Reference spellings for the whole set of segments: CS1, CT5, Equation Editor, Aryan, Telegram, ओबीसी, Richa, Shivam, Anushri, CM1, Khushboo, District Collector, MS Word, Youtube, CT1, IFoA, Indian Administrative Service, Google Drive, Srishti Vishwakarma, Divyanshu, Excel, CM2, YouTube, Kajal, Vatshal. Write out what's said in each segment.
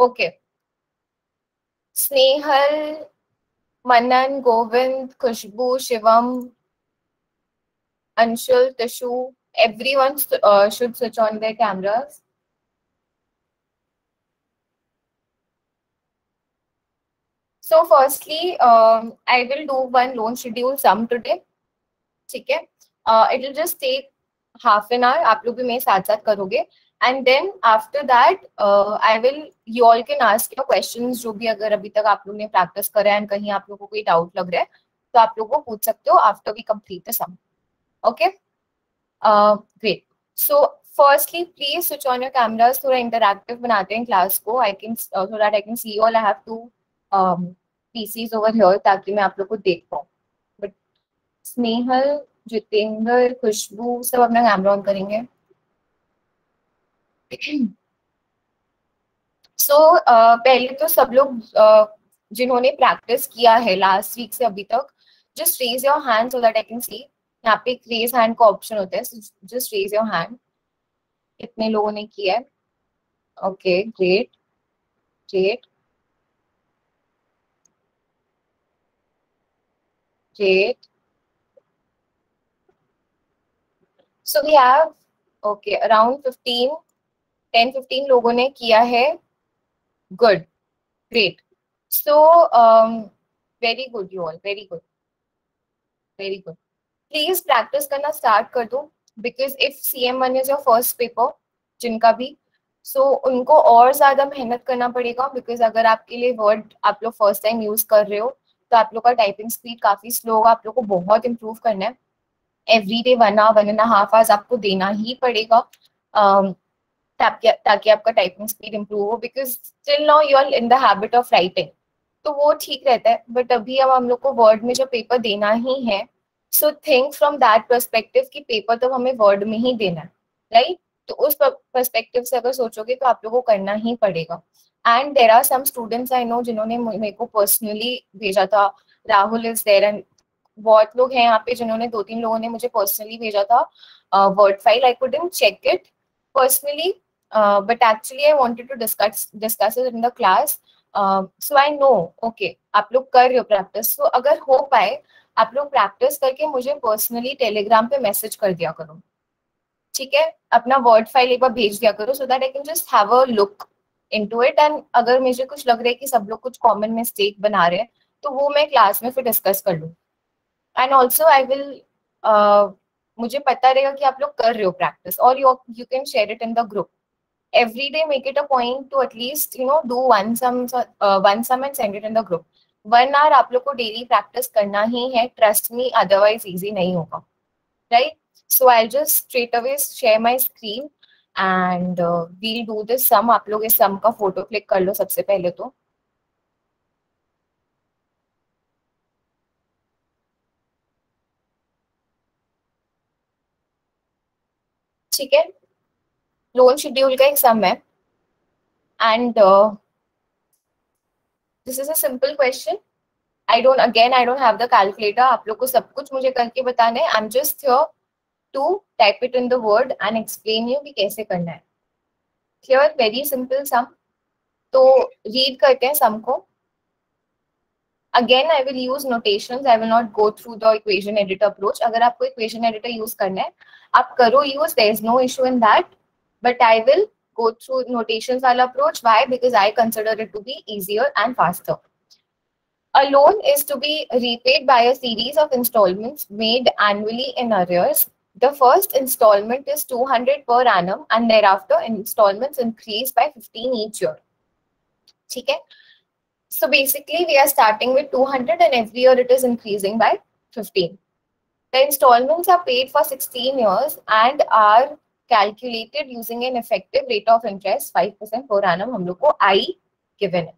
Okay, Snehal, Manan, Govind, Khushboo, Shivam, Anshul, Tishu, everyone should switch on their cameras. So firstly, I will do one loan schedule sum today. ठीक है? It will just take half an hour. आप लोग भी मेरे साथ-साथ करोगे. And then after that, I will you all can ask your questions जो भी अगर अभी तक आप लोग ने practice करा है और कहीं आप लोगों को कोई doubt लग रहा है, तो आप लोगों को पूछ सकते हो after we complete the sum. Okay, great. So firstly, please switch on your cameras. थोड़ा interactive बनाते हैं class को. I can so that I can see you all. I have two PCs over here ताकि मैं आप लोगों को देख पाऊँ. But स्नेहल, जितेंद्र, खुशबू सब अपना कैमरा ऑन करेंगे. So पहले तो सब लोग जिन्होंने practice किया है last week से अभी तक, just raise your hand so that I can see. यहाँ पे एक रेज हैंड का ऑप्शन होता है, जस्ट रेज योर हैंड. कितने लोगों ने किया है? Okay, great great great. So we have okay around 10-15 लोगों ने किया है. Good, great. So very good you all, very good very good. Please practice करना स्टार्ट कर दो, because if CM1 is your first paper जिनका भी, सो उनको और ज़्यादा मेहनत करना पड़ेगा. बिकॉज अगर आपके लिए वर्ड आप लोग फर्स्ट टाइम यूज़ कर रहे हो तो आप लोग का टाइपिंग स्पीड काफ़ी स्लो होगा. आप लोग को बहुत इम्प्रूव करना है. एवरी डे 1 आवर 1.5 आवर्स आपको देना ही पड़ेगा ताकि आपका टाइपिंग स्पीड इम्प्रूव हो. Because till now you are in the habit of writing, तो वो ठीक रहता है. बट अभी अब हम लोग को वर्ड में जो पेपर देना ही है, so think from that perspective कि पेपर तो हमें वर्ड में ही देना है, राइट? तो उस परस्पेक्टिव से अगर सोचोगे तो आप लोगों को करना ही पड़ेगा. And there are some students I know जिन्होंने मेरे को पर्सनली भेजा था. राहुल इज देयर एंड बहुत लोग हैं यहाँ पे जिन्होंने 2-3 लोगों ने मुझे पर्सनली भेजा था word file. I couldn't check it personally, but actually I wanted to discuss it in the class. So I know okay आप लोग कर रहे हो प्रैक्टिस. तो अगर हो पाए आप लोग प्रैक्टिस करके मुझे पर्सनली टेलीग्राम पे मैसेज कर दिया करो, ठीक है? अपना वर्ड फाइल एक बार भेज दिया करो, so that I can just have a look into it. And अगर मुझे कुछ लग रहा है कि सब लोग कुछ कॉमन मिस्टेक बना रहे हैं, तो वो मैं क्लास में फिर डिस्कस कर लूँ. एंड ऑल्सो आई विल मुझे पता रहेगा कि आप लोग कर रहे हो प्रैक्टिस. और you can share it in the group. Every day make it a point to at least you know do one sum and send it in the group. 1 hour आप लोग को डेली प्रैक्टिस करना ही है, ट्रस्ट मी, अदरवाइज इजी नहीं होगा, right? So I just straight away share my screen and we'll do this sum. आप लोग इस सम का फोटो क्लिक कर लो सबसे पहले तो. ठीक है, लोन शेड्यूल का एक सम है. And This is a simple question. I don't have the calculator. आप लोग को सब कुछ मुझे करके बताना है. I'm just here to type it in the word and explain you कि कैसे करना है. Clear? Very simple sum. तो read करते हैं sum को. Again, I will use notations. I will not go through the equation editor approach. अगर आपको equation editor use करना है, आप करो use. There is no issue in that. But I will go through notations wala approach. Why? Because I consider it to be easier and faster. A loan is to be repaid by a series of installments made annually in arrears. The first installment is 200 per annum, and thereafter installments increase by 15 each year. Okay. So basically, we are starting with 200, and every year it is increasing by 15. The installments are paid for 16 years and are calculated using an effective rate of interest 5% per annum. हम लोग को I given है.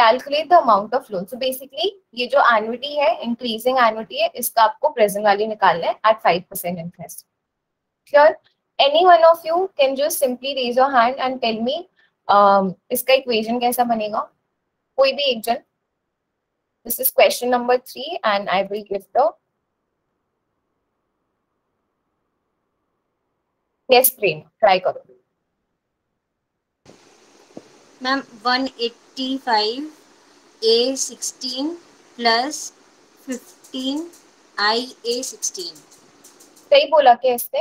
Calculate the amount of loan. So basically ये जो annuity है, increasing annuity है, इसका आपको present value निकालना है at 5% interest. Clear? Any one of you can just simply raise your hand and tell me इसका equation कैसा बनेगा? कोई भी एक जन. This is question number 3 and I will give the try करो. Ma'am 185 A16 plus 15 IA16. सही बोला क्या इससे?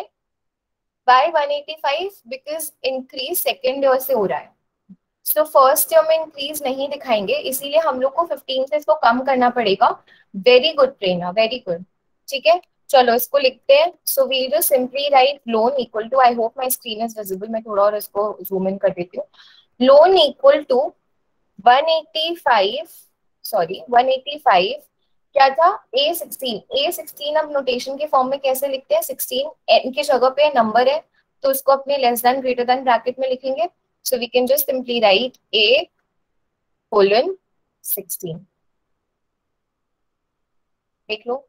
By 185 because increase second year से हो रहा है. So first year में increase नहीं दिखाएंगे, इसीलिए हम लोग को 15 से इसको कम करना पड़ेगा. Very good trainer, very good. ठीक है, चलो इसको लिखते हैं. So we will simply write loan equal to. I hope my screen is visible. मैं थोड़ा और इसको zoom in कर देती हूँ. Loan equal to 185. Sorry, 185. क्या था? A16. A16 अब नोटेशन के फॉर्म में कैसे लिखते हैं? 16 n की जगह पे नंबर है, तो उसको अपने less than greater than bracket में लिखेंगे. So we can just simply write A colon 16. देख लो.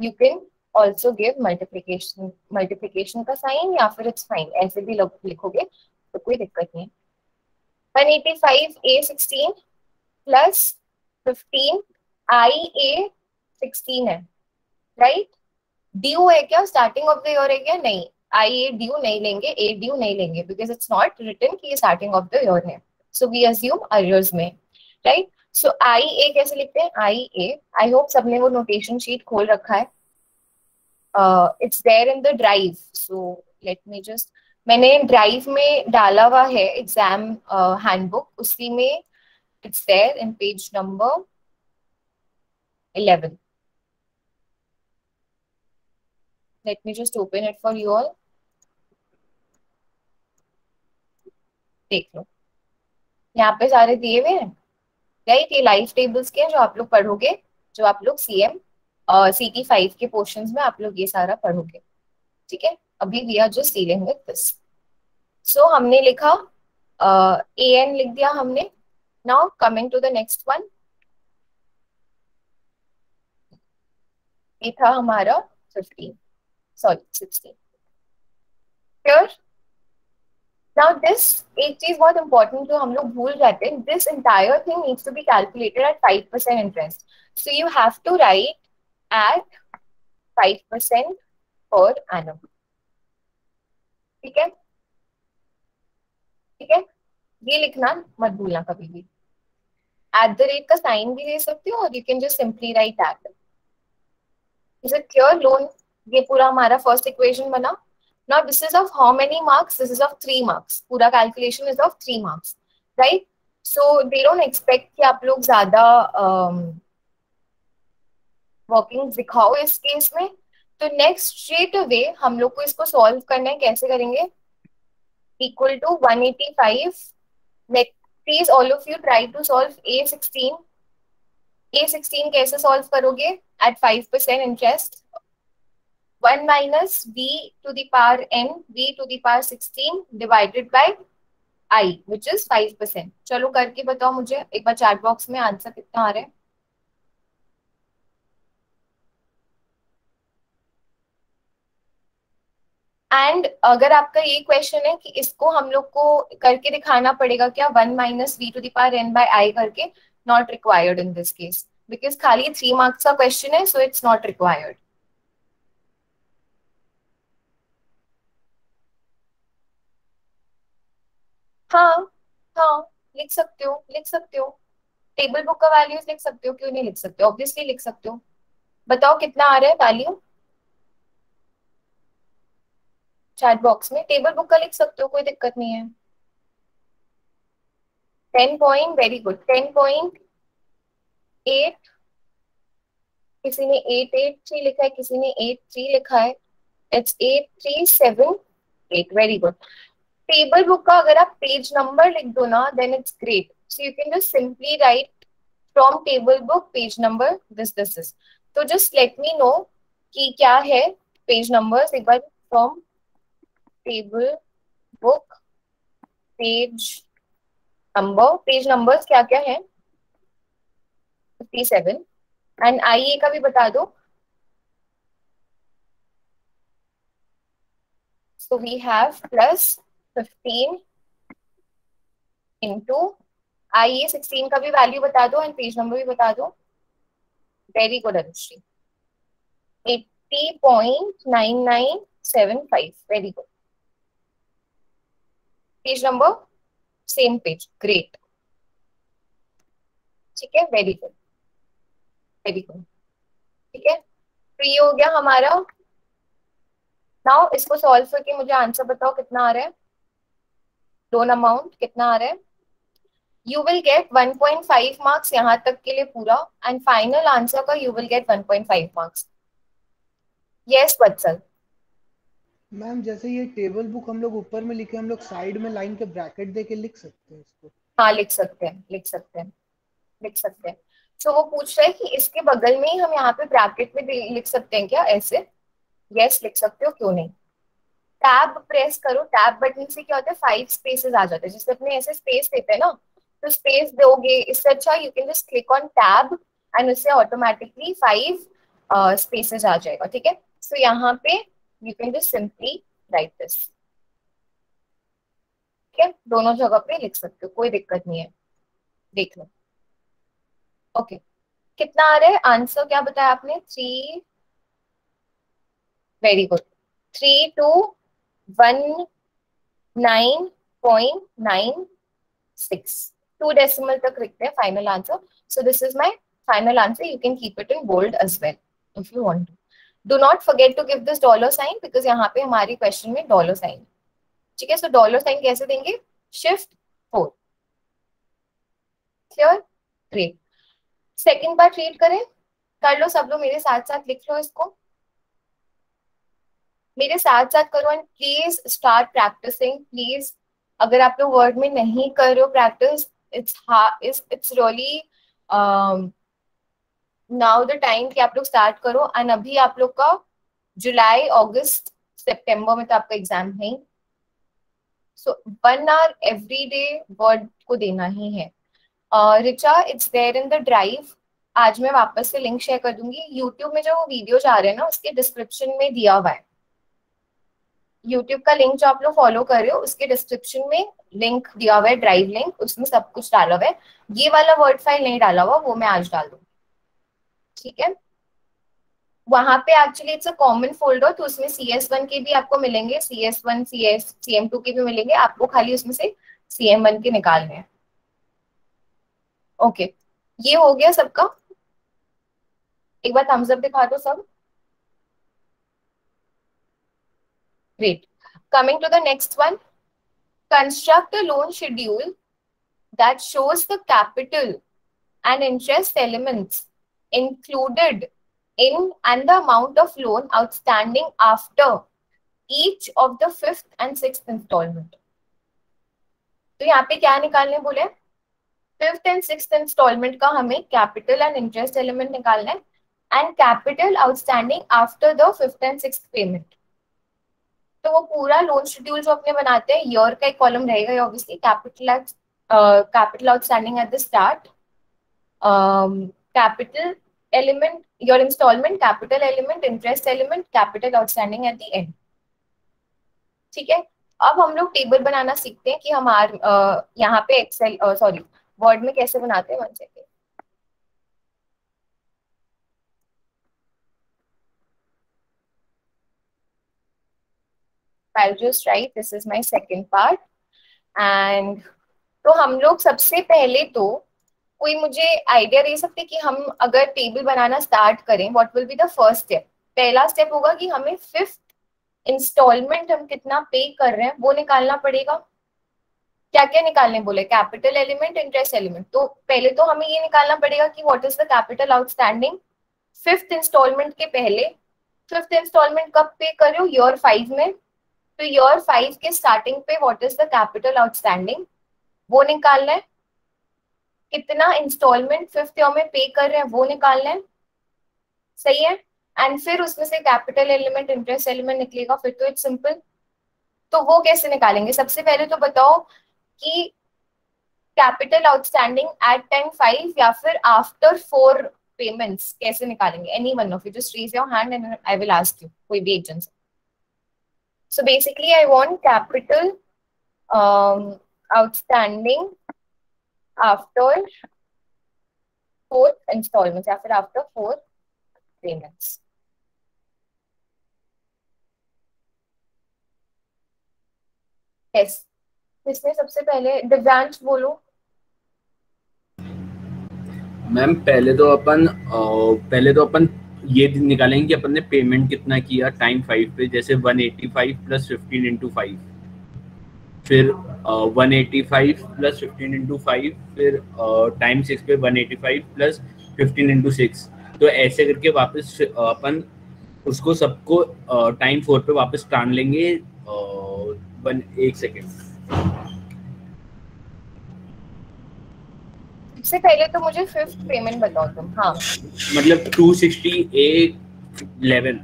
You can also give multiplication का साइन या फिर इट्स फाइन, ऐसे भी लिखोगे तो कोई दिक्कत नहीं. 185 A16 प्लस 15 IA16 है, राइट? ड्यू है क्या? स्टार्टिंग ऑफ द ईयर है क्या? नहीं, IA ड्यू नहीं लेंगे, A ड्यू नहीं लेंगे बिकॉज इट्स नॉट रिटन कि ये स्टार्टिंग ऑफ द ईयर है. सो वी अज्यूम अर्लियर्स में, राइट? सो IA कैसे लिखते हैं? IA, आई होप सबने वो नोटेशन शीट खोल रखा है. It's there in the drive. So let me just, मैंने ड्राइव में डाला हुआ है एग्जाम हैंडबुक, उसी में it's there in page number 11. Let me just open it for you all. देख लो, यहाँ पे सारे दिए हुए हैं, राइट? ये लाइफ टेबल्स के हैं जो आप लोग पढ़ोगे, जो आप लोग CT5 के पोर्शंस में आप लोग ये सारा पढ़ोगे. ठीक है, अभी we are just dealing with this. So हमने लिखा AN लिख दिया हमने. Now coming to the next one, ये था हमारा 16. Here now this एक चीज बहुत इंपॉर्टेंट जो हम लोग भूल जाते हैं, this entire thing needs to be calculated at 5% interest. So you have to write at 5% per annum. ठीक है, ठीक है, ये लिखना मत भूलना कभी भी. एट द रेट का साइन भी दे सकते हो और you can just simply write at. Is it clear? Loan, ये पूरा हमारा फर्स्ट इक्वेशन बना. Now this is of how many marks? This is of 3 marks. पूरा calculation is of 3 marks, right? So they don't expect कि आप लोग ज्यादा working दिखाओ इस केस में. तो नेक्स्ट स्ट्रेट अवे हम लोग को इसको सॉल्व करना है. कैसे करेंगे? Equal to 185. Please all of you try to solve A16. A16 कैसे सॉल्व करोगे? At 5% interest. 1 - v⁴ n v⁴ 16 divided by I which is 5%. चलो करके बताओ मुझे एक बार चैट बॉक्स में आंसर कितना आ रहा है. एंड अगर आपका ये क्वेश्चन है कि इसको हम लोग को करके दिखाना पड़ेगा क्या, 1 - v⁴ n/i करके, not required in this case because खाली 3 मार्क्स का क्वेश्चन है. So it's not required. हाँ, लिख सकते हो, लिख सकते हो. टेबल बुक का वैल्यूज लिख सकते हो, क्यों नहीं लिख सकते? ऑब्वियसली लिख सकते हो. बताओ कितना आ रहा है वैल्यू चैट बॉक्स में. टेबल बुक का लिख सकते हो, कोई दिक्कत नहीं है. 10 पॉइंट, वेरी गुड. 10.8. किसी ने 883 लिखा है, किसी ने 83 लिखा है. It's 8378. Very good. Table book का अगर आप पेज नंबर लिख दो ना, then it's great. So you can just simply write from table book page number this. तो जस्ट लेट मी नो कि क्या है पेज नंबर. एक बार from table book page numbers क्या क्या है? 57. एंड IE का भी बता दो. So we have plus 15 into IE16 का भी वैल्यू बता दो एंड पेज नंबर भी बता दो. Very good Anushree. 80.9975. Very good. Page number same page, great. ठीक है, वेरी गुड, वेरी गुड, ठीक है, फ्री हो गया हमारा। नाउ इसको सॉल्व करके मुझे आंसर बताओ कितना आ रहा है, लोन अमाउंट कितना आ रहा है। यू विल गेट 1.5 मार्क्स यहाँ तक के लिए पूरा, एंड फाइनल आंसर का you will get 1.5 marks. Yes Vatsal. Ma'am जैसे ये टेबल बुक हम लोग ऊपर में लिखे, हम लोग साइड में लाइन के ब्रैकेट देके लिख सकते हैं इसको? हाँ लिख सकते हैं, लिख सकते हैं, लिख सकते हैं। तो वो पूछ रहा है कि इसके बगल में ही हम यहाँ पे ब्रैकेट में लिख सकते हैं क्या ऐसे? यस लिख सकते हो, क्यों नहीं। टैब प्रेस करो, टैब बटन से क्या होता है 5 स्पेसेस आ जाते हैं, जिससे अपने ऐसे स्पेस देते हैं ना, तो स्पेस दोगे, इससे अच्छा you can just click on tab and उससे ऑटोमेटिकली 5 स्पेसेस आ जाएगा, ठीक है। सो यहाँ पे You can just simply write this. ठीक है, दोनों जगह पे लिख सकते हो, कोई दिक्कत नहीं है, देख लो। ओके, कितना आ रहा है आंसर, क्या बताया आपने? 3, वेरी गुड, 3219.96, 2 डेसिमल तक लिखते हैं final answer. So this is my final answer, you can keep it in bold as well if you want to. Do not forget to give this dollar sign because यहाँ पे हमारी question में dollar sign, ठीक है। सो dollar sign कैसे देंगे? Shift 4। Clear? Great. Second part read करें, कर लो सब लोग, मेरे साथ साथ लिख लो इसको, मेरे साथ साथ करो, and please start practising. Please अगर आप लोग वर्ड में नहीं कर रहे हो practice, it's really now the time कि आप लोग स्टार्ट करो। एंड अभी आप लोग का जुलाई, अगस्त, सितंबर में तो आपका एग्जाम है, so 1 hour every day Word को देना ही है। Richa, it's there in the drive, आज मैं वापस से लिंक शेयर कर दूंगी। यूट्यूब में जो वो वीडियोज आ रहे हैं ना, उसके डिस्क्रिप्शन में दिया हुआ है, यूट्यूब का लिंक जो आप लोग फॉलो कर रहे हो उसके डिस्क्रिप्शन में लिंक दिया हुआ है, ड्राइव लिंक, उसमें सब कुछ डाला हुआ है। ये वाला वर्ड फाइल नहीं डाला हुआ, वो मैं आज डाल दूंगी, ठीक है। वहां पे actually it's a common folder, तो उसमें CS1 के भी आपको मिलेंगे, CS1, CM2 के भी मिलेंगे, आपको खाली उसमें से CM1 के निकालने हैं। ओके, ये हो गया सबका। एक बार थम्स अप दिखा दो सब। Great. Coming to the next one, construct a loan schedule that shows the capital and interest elements included in and the amount of loan outstanding after each of the 5th and 6th installment. तो यहाँ पे क्या निकालने बोले? 5th and 6th instalment का हमें capital and interest element निकालना है, and capital outstanding after the 5th and 6th payment. तो वो पूरा लोन शेड्यूल जो अपने बनाते हैं, ईयर का एक कॉलम रहेगा obviously, capital outstanding at the start, capital element, your instalment, capital element, interest element, capital outstanding at the end, ठीक है। अब हम लोग टेबल बनाना सीखते हैं कि हम यहाँ पे एक्सेल, सॉरी वर्ड में कैसे बनाते हैं। 1 second. I'll just write, this is my second part, and तो हम लोग सबसे पहले तो कोई मुझे आइडिया दे सकते कि हम अगर टेबल बनाना स्टार्ट करें, what will be the first step? पहला स्टेप होगा कि हमें 5th इंस्टॉलमेंट हम कितना पे कर रहे हैं वो निकालना पड़ेगा। क्या क्या निकालने बोले? Capital element, interest element. तो पहले तो हमें ये निकालना पड़ेगा कि what is the capital outstanding 5th instalment के पहले। 5th इंस्टॉलमेंट कब पे कर रहे हो? ईयर 5 में। तो ईयर 5 के स्टार्टिंग पे what is the capital outstanding, वो निकालना है। कितना इंस्टॉलमेंट 5th ईयर में पे कर रहे हैं वो निकालना है, सही है। एंड फिर उसमें से कैपिटल एलिमेंट, इंटरेस्ट एलिमेंट निकलेगा, फिर तो इट्स सिंपल। तो वो कैसे निकालेंगे? सबसे पहले तो बताओ कि कैपिटल आउटस्टैंडिंग एट टाइम 5 या फिर आफ्टर 4 पेमेंट्स कैसे निकालेंगे? Any one of you, just raise your hand and I will ask you, कोई भी एक जन से। So basically I want capital outstanding after 4 instalment या फिर आफ्टर 4 पेमेंट्स। यस, इसमें सबसे पहले दिव्यांश बोलो। मैम पहले तो अपन ये निकालेंगे कि अपन ने पेमेंट कितना किया टाइम 5 पे, जैसे 185 प्लस 15 इंटू 5, फिर 185 प्लस 15 इंटू 5, फिर टाइम 6 पे 185 प्लस 15 इंटू 6, तो ऐसे करके वापस अपन उसको सबको टाइम 4 पे वापस टान लेंगे। एक सेकेंड, सबसे पहले तो मुझे फिफ्थ पेमेंट बताओ तुम। हाँ मतलब 260 A11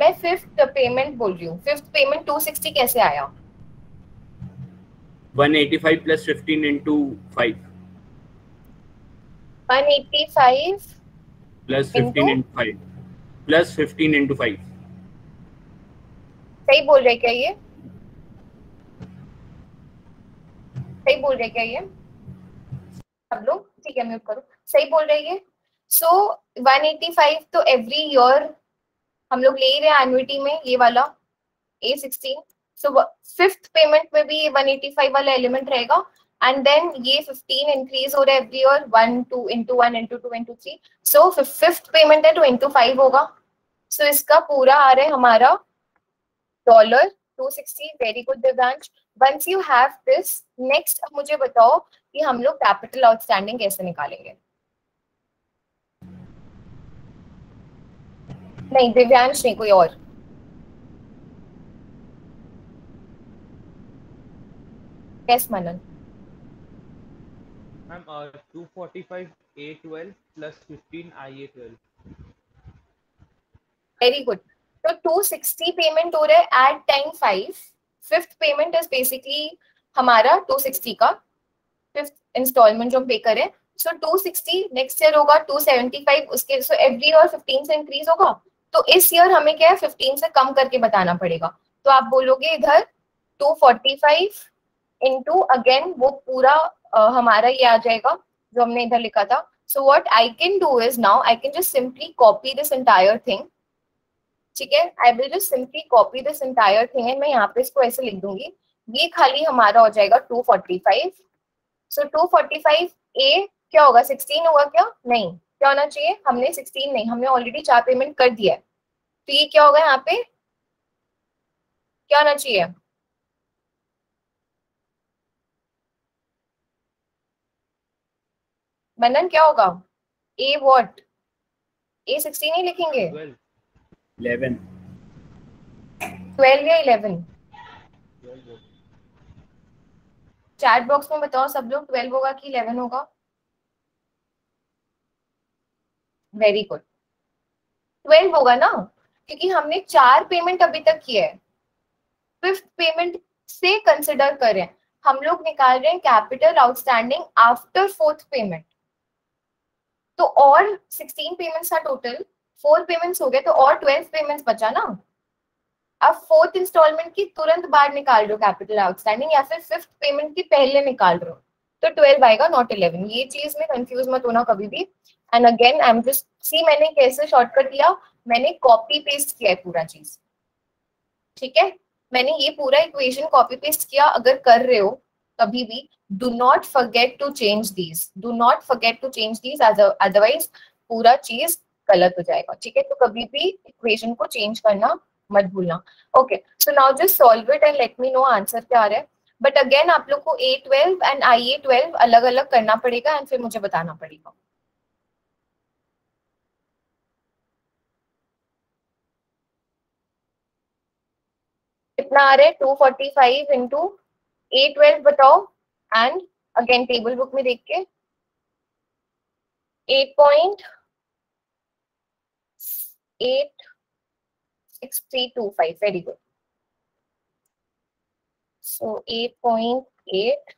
मैं फिफ्थ पेमेंट बोल रही हूँ। फिफ्थ पेमेंट 260 कैसे आया? 185 plus 15 into 5, 185 plus 15 into 5 plus 15 into 5। सही बोल रहे क्या ये? सही बोल रहे क्या ये सब लोग? ठीक है म्यूट करो। सही बोल रहे ये? सो 185 तो एवरी ईयर हम लोग ले रहे हैं एन्युटी में ये वाला A16। सो फिफ्थ पेमेंट में भी 185 वाला एलिमेंट रहेगा एंड देन ये 15 इंक्रीज हो रहा है every year, 1 into 1 into 2 into 3। So fifth payment है तो इंटू 5 होगा। सो इसका पूरा आ रहा है हमारा $260। Very good Divyansh. Once you have this, next अब मुझे बताओ कि हम लोग कैपिटल आउटस्टैंडिंग कैसे निकालेंगे। नहीं दिव्यांश नहीं, कोई और? Yes Manan. Ma'am 245 A12 plus 15 IA12। Very good. तो 260 पेमेंट हो रहा है at time 5। Fifth payment is basically हमारा 260 का फिफ्थ इंस्टॉलमेंट जो हम पे करें। सो 260 नेक्स्ट ईयर होगा, 275 उसके। सो एवरी ईयर 15 से इंक्रीज होगा, तो इस ईयर हमें क्या है 15 से कम करके बताना पड़ेगा। तो आप बोलोगे इधर 245 इंटू अगेन वो पूरा हमारा ये आ जाएगा जो हमने इधर लिखा था। So what I can do is now I can just simply copy this entire thing. ठीक है, I will just simply copy this entire thing and मैं यहाँ पे इसको ऐसे लिख दूंगी। ये खाली हमारा हो जाएगा 245। सो 245 ए क्या होगा, 16 होगा क्या? नहीं, क्या होना चाहिए? हमने 16 नहीं, हमने ऑलरेडी 4 पेमेंट कर दिया है। तो ये क्या होगा यहाँ पे, क्या होना चाहिए? मनन क्या होगा? ए वॉट, A16 ही लिखेंगे? 12 या 11? चैट बॉक्स में बताओ सब लोग 12 होगा कि 11 होगा? वेरी गुड, 12 होगा ना, क्योंकि हमने 4 पेमेंट अभी तक किए है। फिफ्थ पेमेंट से कंसिडर करें, हम लोग निकाल रहे हैं capital outstanding after fourth payment. तो और 16 पेमेंट्स था टोटल, 4 पेमेंट्स हो गए तो और 12 पेमेंट्स बचा ना। अब फोर्थ इंस्टॉलमेंट की तुरंत बाद निकाल रहे हो कैपिटल आउटस्टैंडिंग या फिर फिफ्थ पेमेंट की पहले निकाल रहे हो तो 12 आएगा, नॉट 11। ये चीज में कंफ्यूज मत होना कभी भी। And again I am just see, मैंने कैसे शॉर्टकट लिया, मैंने कॉपी पेस्ट किया है पूरा चीज। ठीक है, मैंने ये पूरा इक्वेशन कॉपी पेस्ट किया। अगर कर रहे हो कभी भी, do not forget to change these, do not forget to change these, otherwise पूरा चीज गलत हो जाएगा। ठीक है, तो कभी भी इक्वेशन को चेंज करना मत भूलना। Okay, so now just solve it and let me know answer क्या आ रहा है। बट अगेन आप लोग को A12 एंड IA12 अलग अलग करना पड़ेगा एंड फिर मुझे बताना पड़ेगा। कितना आ रहा है? 245 इंटू A12 बताओ एंड अगेन टेबल बुक में देख के 8.86325। Very good. So 8.8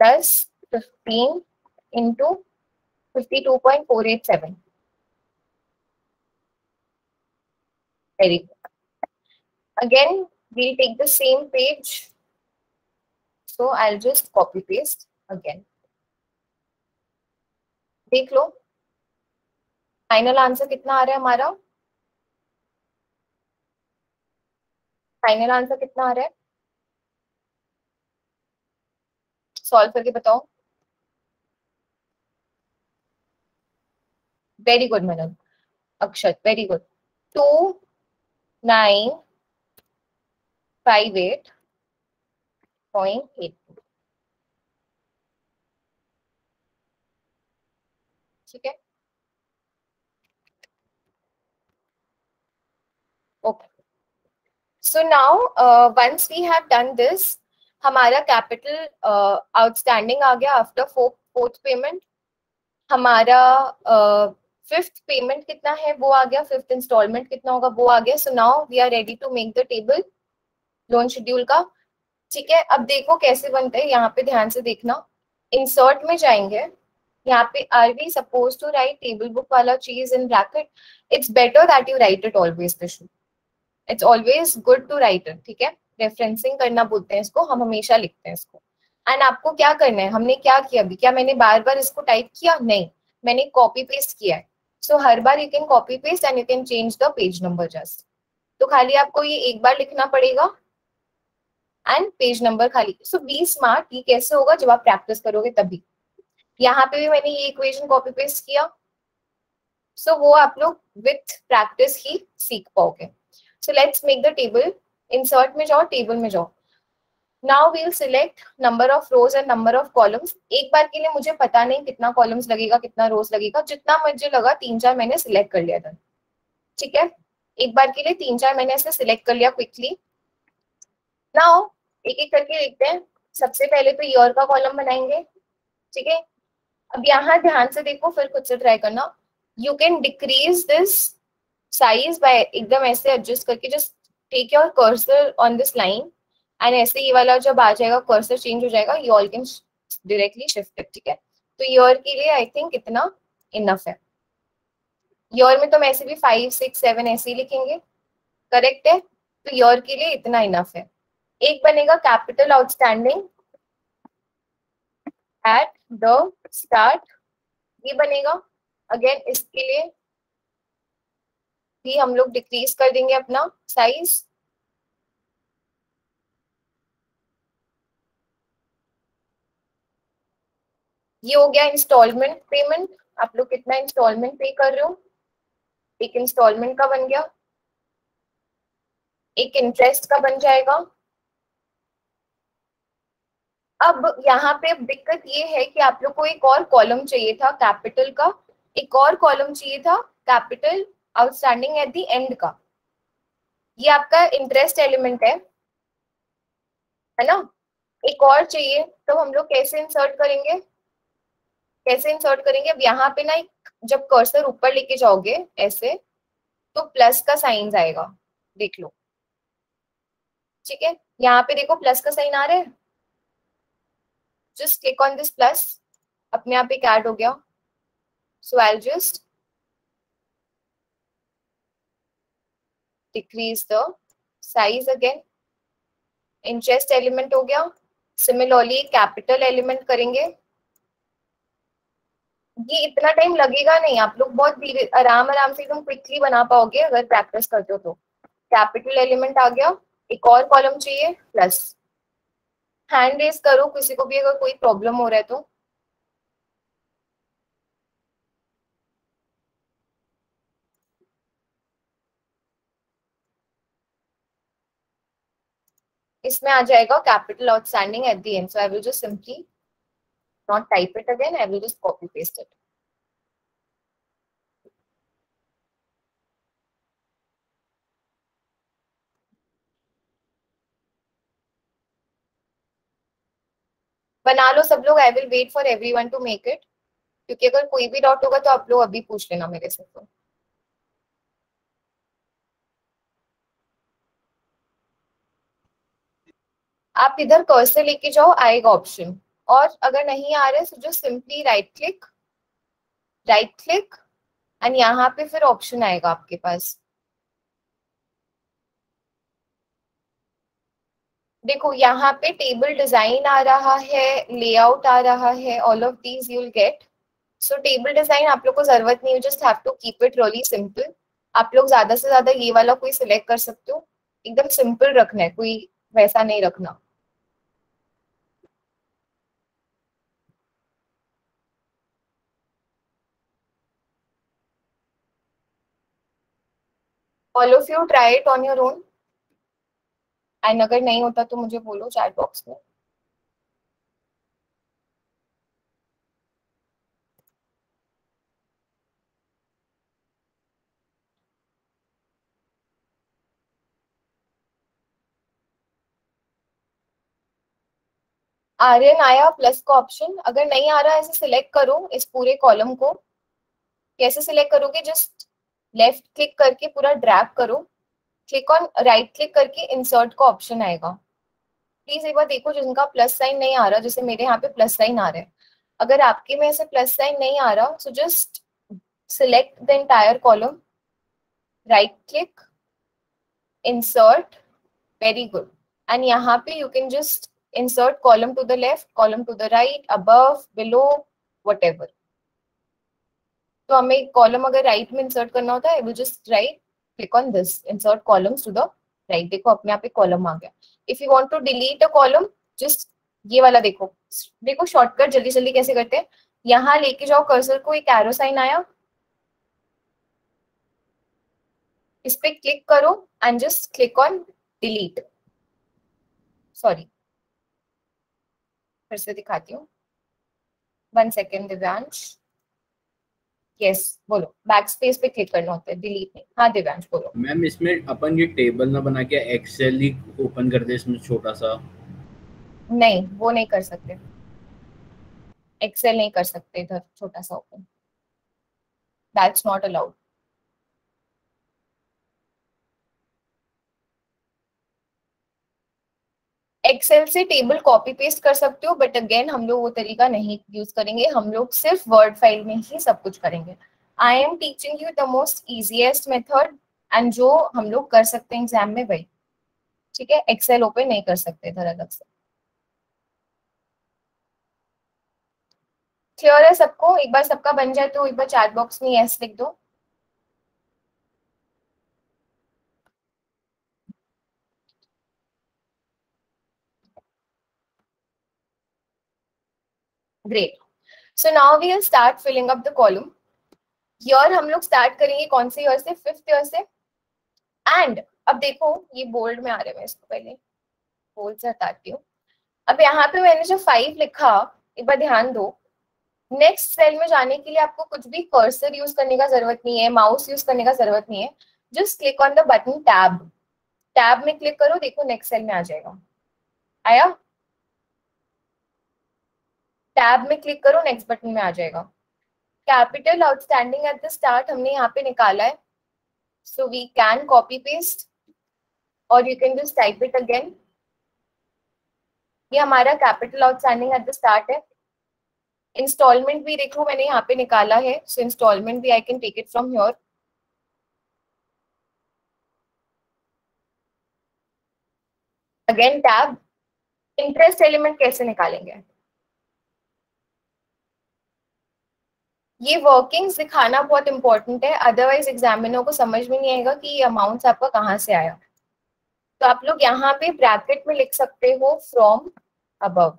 plus 15 into 52.487। Very good. Again, we'll take the same page. So I'll just copy paste again. देख लो फाइनल आंसर कितना आ रहा है हमारा। फाइनल आंसर कितना आ रहा है? सॉल्व करके बताओ। Very good madam Akshat, very good. 2958.82 ठीक है, okay. So now once we have done this, हमारा कैपिटल आउटस्टैंडिंग आ गया आफ्टर फोर्थ पेमेंट। हमारा फिफ्थ पेमेंट कितना है वो आ गया, फिफ्थ इंस्टॉलमेंट कितना होगा वो आ गया। So now we are ready to make the table loan schedule का। ठीक है, अब देखो कैसे बनता है, यहाँ पे ध्यान से देखना। इंसर्ट में जाएंगे, यहाँ पे are we suppose to write table book वाला चीज in bracket, it's better that you write it always, Pishu it's always good to write it. ठीक है, रेफरेंसिंग करना बोलते हैं इसको, हम हमेशा लिखते हैं इसको। एंड आपको क्या करना है, हमने क्या किया अभी, क्या मैंने बार बार इसको टाइप किया? नहीं, मैंने कॉपी पेस्ट किया है। सो हर बार you can copy paste and you can change the page number just. तो खाली आपको ये एक बार लिखना पड़ेगा एंड पेज नंबर खाली। सो बी स्मार्ट, ये कैसे होगा जब आप प्रैक्टिस करोगे तभी। यहाँ पे भी मैंने ये इक्वेशन कॉपी पेस्ट किया। सो वो आप लोग विथ प्रैक्टिस ही सीख पाओगे। So let's make the table. Insert में जाओ, टेबल में जाओ। Now we will select number of rows and number of columns. एक बार के लिए मुझे पता नहीं कितना कॉलम्स लगेगा कितना रोज लगेगा, जितना मुझे लगा 3-4 मैंने सिलेक्ट कर लिया था। ठीक है, एक बार के लिए 3-4 मैंने ऐसे सिलेक्ट कर लिया क्विकली। नाउ एक एक करके देखते हैं। सबसे पहले तो ईयर का कॉलम बनाएंगे। ठीक है, अब यहाँ ध्यान से देखो, फिर खुद से ट्राई करना। You can decrease this size by एकदम ऐसे एडजस्ट करके, just take your cursor on this line and ऐसे ये वाला जब आ जाएगा कर्सर चेंज हो जाएगा, you all can directly shift it. ठीक है, तो ईयर के लिए आई थिंक इतना इनफ है। ईयर में तो हम ऐसे भी 5, 6, 7 ऐसे ही लिखेंगे, करेक्ट है? तो ईयर के लिए इतना इनफ है। एक बनेगा capital outstanding at the start, ये बनेगा। अगेन इसके लिए भी हम लोग डिक्रीज कर देंगे अपना साइज। ये हो गया इंस्टॉलमेंट पेमेंट, आप लोग कितना इंस्टॉलमेंट पे कर रहे हो। एक इंस्टॉलमेंट का बन गया, एक इंटरेस्ट का बन जाएगा। अब यहाँ पे दिक्कत ये है कि आप लोग को एक और कॉलम चाहिए था कैपिटल का, एक और कॉलम चाहिए था capital outstanding at the end का। ये आपका इंटरेस्ट एलिमेंट है ना। एक और चाहिए, तो हम लोग कैसे इंसर्ट करेंगे, कैसे इंसर्ट करेंगे? अब यहाँ पे ना जब कर्सर ऊपर लेके जाओगे ऐसे तो प्लस का साइन आएगा, देख लो। ठीक है, यहाँ पे देखो प्लस का साइन आ रहा है, just click on this plus, अपने आप एक ऐड हो गया। So I will just decrease the size again. Interest element हो गया, सिमिलरली कैपिटल एलिमेंट करेंगे। ये इतना टाइम लगेगा नहीं, आप लोग बहुत धीरे आराम से एकदम क्विकली बना पाओगे अगर प्रैक्टिस करते हो तो। कैपिटल एलिमेंट आ गया, एक और कॉलम चाहिए प्लस। हैंड रेस करो किसी को भी अगर कोई प्रॉब्लम हो रहा है तो। इसमें आ जाएगा capital outstanding at the end. So I will just simply not type it again, I will just copy paste it. बना लो सब लोग, I will wait for everyone to make it, क्योंकि अगर कोई भी डाउट होगा तो आप लोग अभी पूछ लेना मेरे से। तो आप इधर कर्सर लेके जाओ, आएगा ऑप्शन। और अगर नहीं आ रहे तो जो सिंपली राइट क्लिक एंड यहाँ पे फिर ऑप्शन आएगा आपके पास। देखो यहाँ पे टेबल डिजाइन आ रहा है, लेआउट आ रहा है, all of these you will get. So table design आप लोग को जरूरत नहीं है, just have to keep it really simple. आप लोग ज्यादा से ज्यादा ये वाला कोई सिलेक्ट कर सकते हो, एकदम सिंपल रखना है, कोई वैसा नहीं रखना। All of you try it on your own and अगर नहीं होता तो मुझे बोलो चैट बॉक्स में। आर्यन आया प्लस का ऑप्शन, अगर नहीं आ रहा ऐसे सिलेक्ट करो इस पूरे कॉलम को। कैसे सिलेक्ट करोगे? जस्ट लेफ्ट क्लिक करके पूरा ड्रैग करो, क्लिक ऑन राइट क्लिक करके इंसर्ट का ऑप्शन आएगा। प्लीज एक बार देखो जिनका प्लस साइन नहीं आ रहा, जैसे मेरे यहाँ पे प्लस साइन आ रहा है, अगर आपके में ऐसे प्लस साइन नहीं आ रहा so just select the entire column, right click, insert, very good. And यहाँ पे you can just insert column to the left, column to the right, above, below, whatever. तो हमें कॉलम अगर राइट में insert करना होता है, I will just right click on this, insert columns to the right. देखो अपने आप एक कॉलम आ गया। If you want to delete a column, just ये वाला देखो, देखो शॉर्टकट जल्दी जल्दी कैसे करते हैं। यहाँ लेके जाओ कर्सर को, एक एरो साइन आया, इस पे क्लिक करो and just click on delete. Sorry फिर से दिखाती हूँ, 1 सेकेंड दिव्यांश। यस बोलो, बैक स्पेस पे क्लिक करना होता है, डिलीट नहीं। हाँ दिव्यांश बोलो। मैम इसमें अपन ये टेबल ना बना के एक्सेल ही ओपन कर दे इसमें छोटा सा? नहीं वो नहीं कर सकते, एक्सेल नहीं कर सकते इधर छोटा सा open, that's not allowed. Excel से टेबल कॉपी पेस्ट कर सकते हो बट अगेन हम लोग वो तरीका नहीं यूज करेंगे, हम लोग सिर्फ वर्ड फाइल में ही सब कुछ करेंगे। I am teaching you the most easiest method and जो हम लोग कर सकते हैं एग्जाम में वही, ठीक है। एक्सेल ओपन नहीं कर सकते इधर अलग से। क्लियर है सबको? एक बार सबका बन जाए तो एक बार चैट बॉक्स में यस लिख दो। Great. So now we will start filling up the column. Year हम लोग start करेंगे कौन से year से? 5th year से। And अब देखो ये bold में आ रहे हैं, मैं इसको पहले bold से हटाती हूँ। अब यहाँ पे मैंने जो 5 लिखा, एक बार ध्यान दो। Next cell में जाने के लिए आपको कुछ भी cursor use करने का जरूरत नहीं है, mouse use करने का जरूरत नहीं है। Just click on the button tab. Tab में click करो, देखो next cell में आ जाएगा। आया? टैब में क्लिक करो, नेक्स्ट बटन में आ जाएगा। Capital outstanding at the start हमने यहाँ पे निकाला है, so we can copy paste और you can just type it again. ये हमारा capital outstanding at the start है। इंस्टॉलमेंट भी देखो मैंने यहाँ पे निकाला है, सो इंस्टॉलमेंट भी I can take it from here. Again tab. Interest element कैसे निकालेंगे? ये वर्किंग्स दिखाना बहुत इंपॉर्टेंट है, अदरवाइज एग्जामिनर को समझ में नहीं आएगा कि ये अमाउंट्स आपका कहाँ से आया। तो आप लोग यहाँ पे ब्रैकेट में लिख सकते हो फ्रॉम अबव।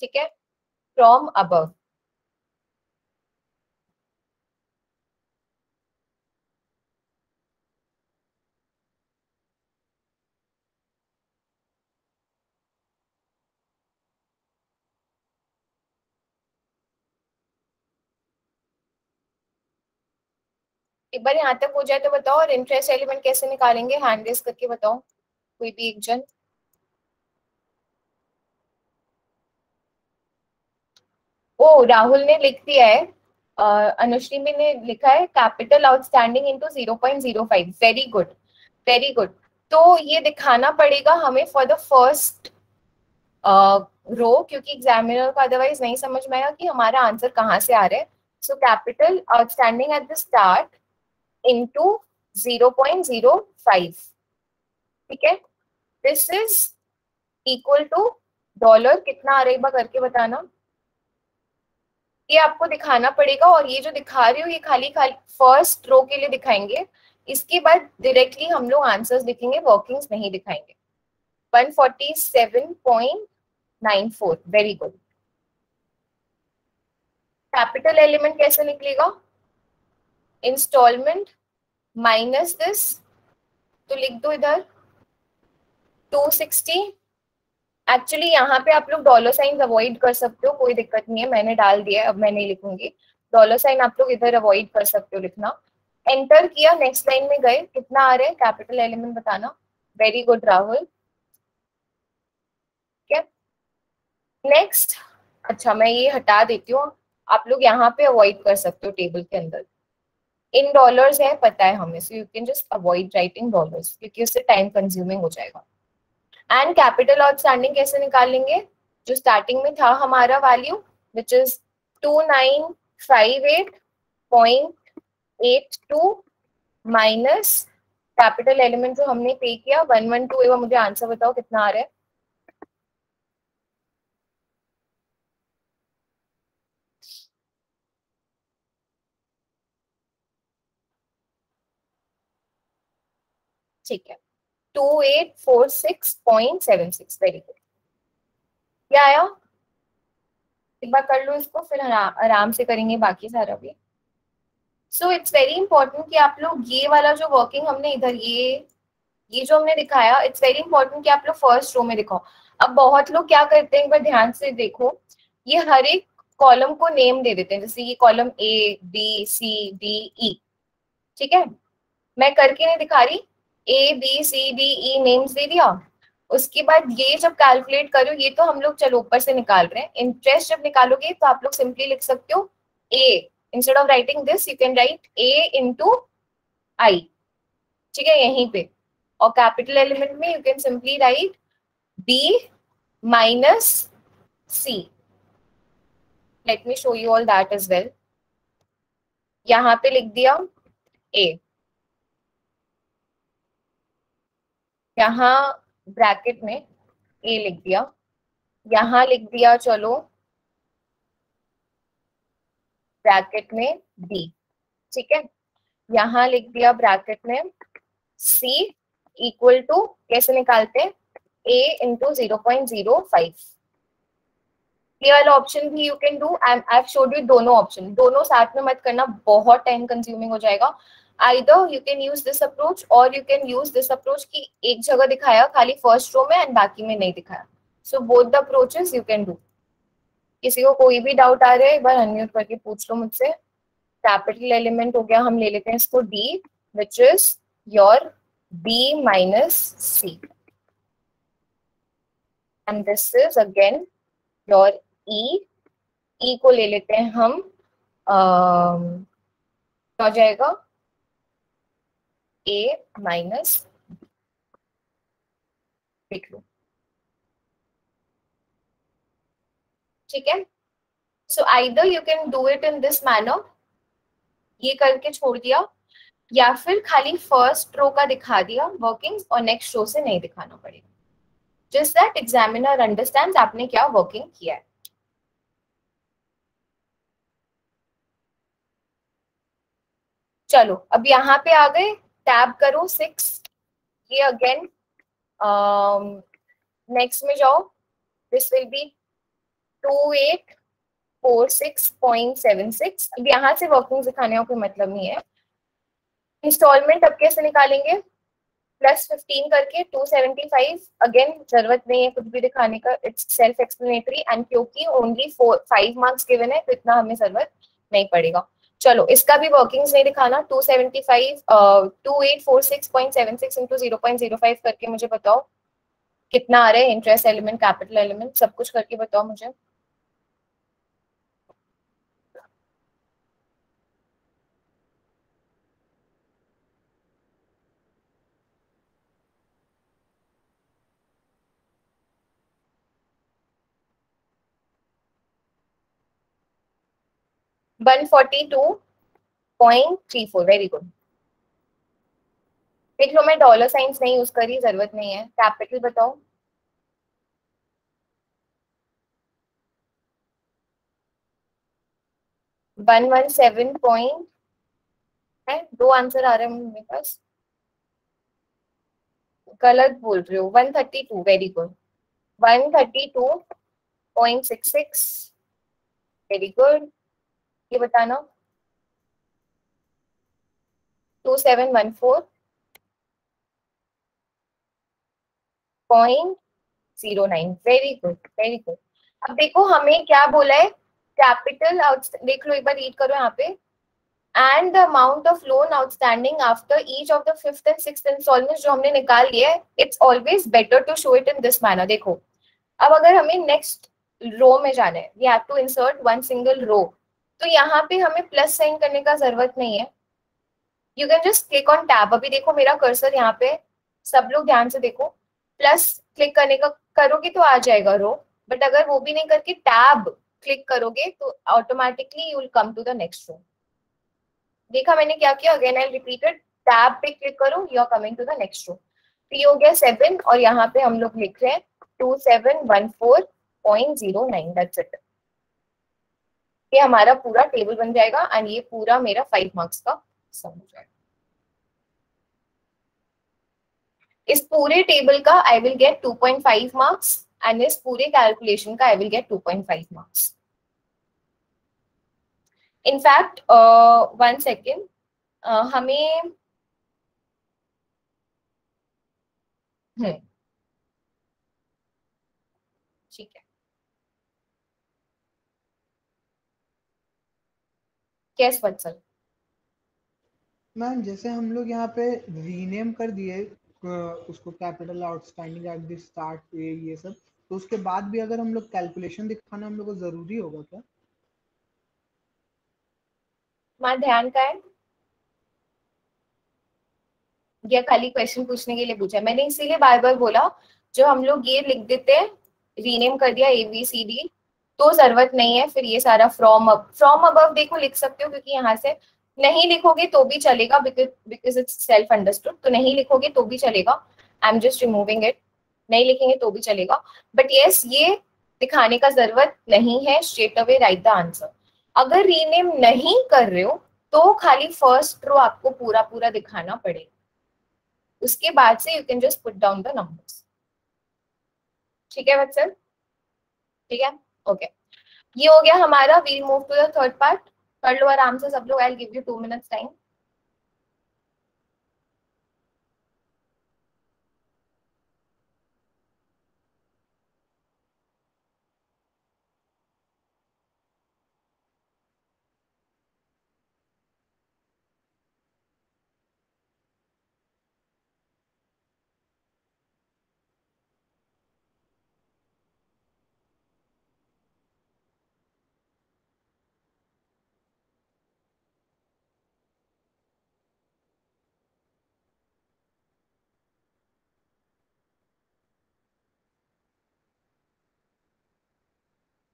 ठीक है, फ्रॉम अबव। एक बार यहाँ तक हो जाए तो बताओ। और इंटरेस्ट एलिमेंट कैसे निकालेंगे? हैंड रेस करके बताओ कोई भी एक जन। ओ राहुल ने लिख दिया है, अनुश्री में ने लिखा है capital outstanding into 0.05। Very good very good. तो ये दिखाना पड़ेगा हमें फॉर द फर्स्ट रो, क्योंकि एग्जामिनर को अदरवाइज नहीं समझ में आएगा कि हमारा आंसर कहाँ से आ रहा है। So capital outstanding at the start into 0.05, ठीक है। This is equal to dollar कितना आ रहा है करके बताना। ये आपको दिखाना पड़ेगा। और ये जो दिखा रही हो ये खाली खाली फर्स्ट रो के लिए दिखाएंगे, इसके बाद डायरेक्टली हम लोग आंसर्स दिखेंगे, वर्किंग्स नहीं दिखाएंगे। 147.94 वेरी गुड। कैपिटल एलिमेंट कैसे निकलेगा? इंस्टॉलमेंट माइनस दिस, तो लिख दो इधर 260। एक्चुअली यहाँ पे आप लोग डॉलर साइन अवॉइड कर सकते हो, कोई दिक्कत नहीं है, मैंने डाल दिया है, अब मैं नहीं लिखूंगी। डॉलर साइन आप लोग इधर अवॉइड कर सकते हो लिखना। एंटर किया, नेक्स्ट लाइन में गए, कितना आ रहा है कैपिटल एलिमेंट बताना। Very good Rahul. नेक्स्ट, अच्छा मैं ये हटा देती हूँ, आप लोग यहाँ पे अवॉइड कर सकते हो टेबल के अंदर। इन डॉलर्स है पता है हमें, so you can just avoid writing dollars क्योंकि उससे टाइम कंज्यूमिंग हो जाएगा। एंड कैपिटल आउटस्टैंडिंग कैसे निकालेंगे? जो स्टार्टिंग में था हमारा value which is 2958.82 minus capital element जो हमने पे किया 112। एवं मुझे आंसर बताओ कितना आ रहा है? ठीक है, 2846.76 वेरी गुड। क्या आया? एक बार कर लो इसको, फिर आराम से करेंगे बाकी सारा भी। सो इट्स वेरी इंपॉर्टेंट कि आप लोग ये वाला जो वर्किंग हमने इधर ये जो हमने दिखाया, इट्स वेरी इंपॉर्टेंट कि आप लोग फर्स्ट रो में दिखाओ। अब बहुत लोग क्या करते हैं, एक बार ध्यान से देखो, ये हर एक कॉलम को नेम दे देते हैं, जैसे ये column A B C D E, ठीक है, मैं करके नहीं दिखा रही, A B C D E names दे दिया। उसके बाद ये जब कैलकुलेट करो, ये तो हम लोग चलो ऊपर से निकाल रहे हैं, इंटरेस्ट जब निकालोगे तो आप लोग सिंपली लिख सकते हो A, instead of writing this you can write A into I, ठीक है यहीं पे। और कैपिटल एलिमेंट में you can simply write B minus C. Let me show you all that as well. यहाँ पे लिख दिया ए, यहाँ ब्रैकेट में ए लिख दिया, यहाँ लिख दिया चलो ब्रैकेट में बी, ठीक है, यहाँ लिख दिया ब्रैकेट में सी इक्वल टू, कैसे निकालते हैं, ए इंटू 0.05। ये वाला ऑप्शन भी you can do, I have showed you दोनों ऑप्शन, दोनों साथ में मत करना, बहुत टाइम कंज्यूमिंग हो जाएगा। Either you can use this approach or you can use this approach कि एक जगह दिखाया खाली फर्स्ट रो में एंड बाकी में नहीं दिखाया। So both the approaches you can do। किसी को कोई भी डाउट आ रहा है एक बार अनम्यूट करके पूछ लो मुझसे। कैपिटल एलिमेंट हो गया, हम ले लेते हैं इसको D, which is your B minus C, and this is again your E। E को ले लेते हैं हम, क्या हो जाएगा ए माइनस, लिख लो, ठीक है। So either you can do it in this manner, ये करके छोड़ दिया, या फिर खाली फर्स्ट रो का दिखा दिया वर्किंग्स और नेक्स्ट रो से नहीं दिखाना पड़ेगा। जस्ट दैट एग्जामिनर अंडरस्टैंड्स आपने क्या वर्किंग किया है। चलो अब यहाँ पे आ गए, टैब करो 6, ये अगेन नेक्स्ट में जाओ, दिस विल बी 2846.76। अब यहाँ से वर्किंग दिखाने का कोई मतलब नहीं है। इंस्टॉलमेंट अब कैसे निकालेंगे? प्लस 15 करके 275, अगेन जरूरत नहीं है कुछ भी दिखाने का, इट्स सेल्फ एक्सप्लेनेटरी, एंड क्योंकि ओनली 5 मार्क्स गिवन है तो इतना हमें जरूरत नहीं पड़ेगा। चलो इसका भी वर्किंग्स नहीं दिखाना। 2846.76 into 0.05 करके मुझे बताओ कितना आ रहा है, इंटरेस्ट एलिमेंट कैपिटल एलिमेंट सब कुछ करके बताओ मुझे। Very good. देख लो मैं डॉलर साइंस नहीं यूज करी, जरूरत नहीं है। कैपिटल बताओ, 117 पॉइंट है, दो आंसर आ रहे हैं मेरे पास, गलत बोल रहे हो, 132, वेरी गुड, 132.66, वेरी गुड, ये बताना 2714.09, वेरी गुड, वेरी गुड। अब देखो हमें क्या बोला है, कैपिटल देख लो एक बार रीड करो यहाँ पे, and the amount of loan outstanding after each of the fifth and sixth installment जो हमने निकाल लिया है, it's always better to show it in this manner. देखो अब अगर हमें नेक्स्ट रो में जाना है, we have to insert one single row, तो यहाँ पे हमें प्लस साइन करने का जरूरत नहीं है, you can just click on tab. अभी देखो मेरा कर्सर यहाँ पे, सब लोग ध्यान से देखो, प्लस क्लिक करने का करोगे तो आ जाएगा रो, बट अगर वो भी नहीं करके टैब क्लिक करोगे तो automatically you will come to the next row. देखा मैंने क्या किया, अगेन आई रिपीटेड, टैब पे क्लिक करो, you are coming to the next row. तो ये हो गया 7 और यहाँ पे हम लोग लिख रहे हैं 2714.09, दैट्स इट। ये हमारा पूरा टेबल बन जाएगा एंड ये पूरा मेरा 5 मार्क्स का सम हो जाएगा। इस पूरे टेबल का I will get 2.5 marks and इस पूरे कैलकुलेशन का I will get 2.5 marks. In fact 1 second, हमें ठीक है, कैस वत्सल मैम, जैसे हम लोग यहाँ पे रीनेम कर दिए उसको capital outstanding at the start ये सब, तो उसके बाद भी अगर हम लोग कैलकुलेशन दिखाना हम लोग को जरूरी होगा क्या? मां ध्यान का है या खाली क्वेश्चन पूछने के लिए पूछा? मैंने इसीलिए बार बार बोला, जो हम लोग ये लिख देते हैं रीनेम कर दिया ABCD, तो जरूरत नहीं है फिर ये सारा फ्रॉम अबव देखो लिख सकते हो, क्योंकि यहाँ से नहीं लिखोगे तो भी चलेगा, बिकॉज इट्स सेल्फ अंडरस्टूड, तो नहीं लिखोगे तो भी चलेगा, I am just removing it, नहीं लिखेंगे तो भी चलेगा, बट येस ये दिखाने का जरूरत नहीं है, straight away write the answer. अगर रीनेम नहीं कर रहे हो तो खाली फर्स्ट रो आपको पूरा पूरा दिखाना पड़ेगा, उसके बाद से you can just put down the numbers. ठीक है वत्सल, ठीक है, ओके ये हो गया हमारा, we'll move to the third part, कर लो आराम से सब लोग, I will give you 2 minutes time.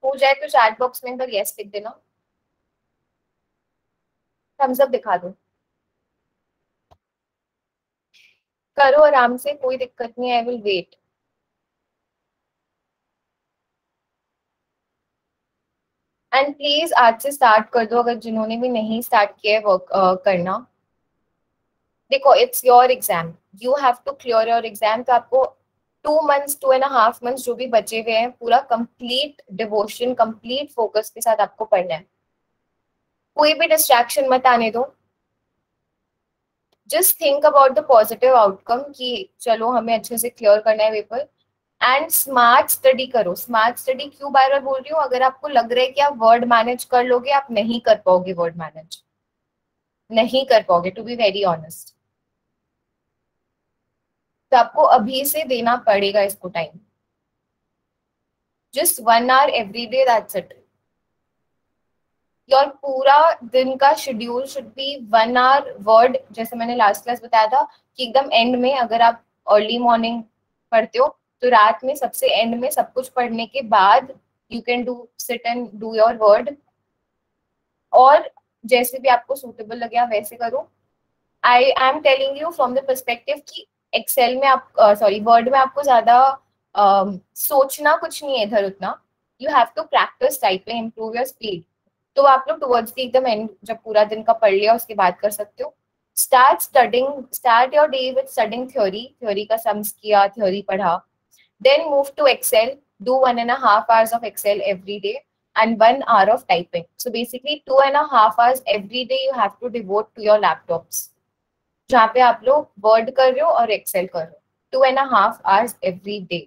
हो जाए तो चैट बॉक्स में पर यस लिख देना, थम्स अप दिखा दो, करो आराम से, कोई दिक्कत नहीं है, I will wait. And please आज से स्टार्ट कर दो, अगर जिन्होंने भी नहीं स्टार्ट किया है वर्क करना। देखो it's your exam, you have to clear your exam, तो आपको 2 मंथ्स 2.5 मंथ्स जो भी बचे हुए हैं, पूरा कंप्लीट डिवोशन, कंप्लीट फोकस के साथ आपको पढ़ना है, कोई भी डिस्ट्रैक्शन मत आने दो। Just think about the positive outcome कि चलो हमें अच्छे से क्लियर करना है पेपर, एंड स्मार्ट स्टडी करो। स्मार्ट स्टडी क्यों बार बार बोल रही हूँ, अगर आपको लग रहा है कि आप वर्ड मैनेज कर लोगे, आप नहीं कर पाओगे, वर्ड मैनेज नहीं कर पाओगे, टू बी वेरी ऑनेस्ट, तो आपको अभी से देना पड़ेगा इसको time, just 1 hour every day, that's it. Your पूरा दिन का schedule should be 1 hour word, जैसे मैंने लास्ट क्लास बताया था कि एकदम एंड में, अगर आप अर्ली मॉर्निंग पढ़ते हो तो रात में सबसे एंड में सब कुछ पढ़ने के बाद you can do sit and do your word, और जैसे भी आपको सूटेबल लगे वैसे करो। I am telling you from the perspective कि एक्सेल में आप सॉरी वर्ड में आपको ज्यादा सोचना कुछ नहीं है इधर उतना, you have to practice typing, improve your speed. तो आप लोग टुवर्ड्स दी एकदम एंड जब पूरा दिन का पढ़ लिया उसके बाद कर सकते हो। Start your day with studying theory का सम्स किया, थ्योरी पढ़ा, then move to Excel, do 1.5 hours of Excel every day and 1 hour of typing. So basically 2.5 hours every day you have to devote to your laptops. जहाँ पे आप लोग word कर रहे हो और एक्सेल कर रहे हो 2.5 hours every day.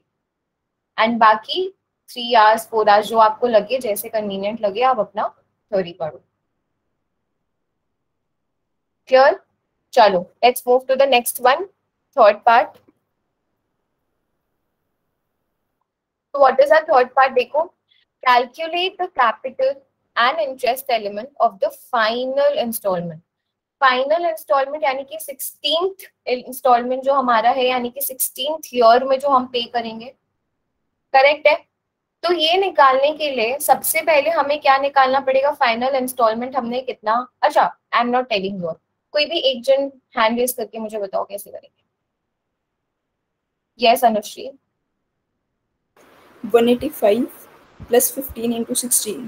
And बाकी 3 hours 4 hours जो आपको लगे, जैसे कन्वीनियंट लगे, आप अपना थ्योरी पढ़ो। क्लियर? चलो let's move to the next one, third part. So what is our third part? देखो, calculate the capital and interest element of the final installment. Final installment यानी कि 16th installment जो हमारा है, यानी कि 16th year में जो हम पे करेंगे, करेक्ट है? तो ये निकालने के लिए सबसे पहले हमें क्या निकालना पड़ेगा? फाइनल इंस्टॉलमेंट हमने कितना, अच्छा I am not telling you, कोई भी एक जन हैंड रेज करके मुझे बताओ कैसे करेंगे। Yes Anushri, 185 plus 15 into 16.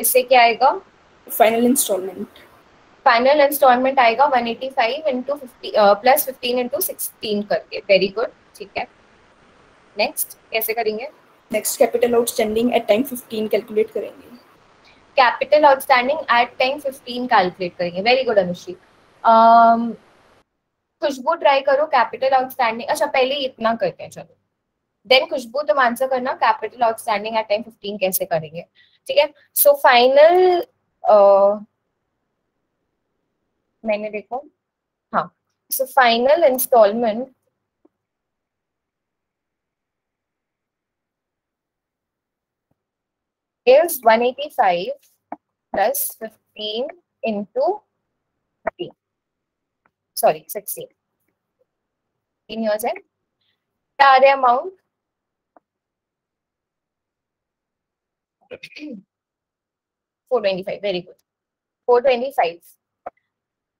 इससे क्या आएगा? फाइनल इंस्टॉलमेंट आएगा 185 into 50 plus 15 into 16 करके। वेरी गुड, ठीक है। नेक्स्ट कैसे करेंगे? Next capital outstanding at time 15 calculate करेंगे। Capital outstanding at time 15 calculate करेंगे। Very good Anushree. Khushboo try करो कैपिटल आउटस्टैंडिंग। अच्छा पहले इतना करते हैं, चलो देन खुशबू तुम आंसर करना कैपिटल आउटस्टैंडिंग एट टाइम 15 कैसे करेंगे, ठीक है? सो फाइनल मैंने देखो, हाँ, so final installment is 185 plus 15 into 15, sorry 16 in yours and सारे अमाउंट। वेरी गुड, 425,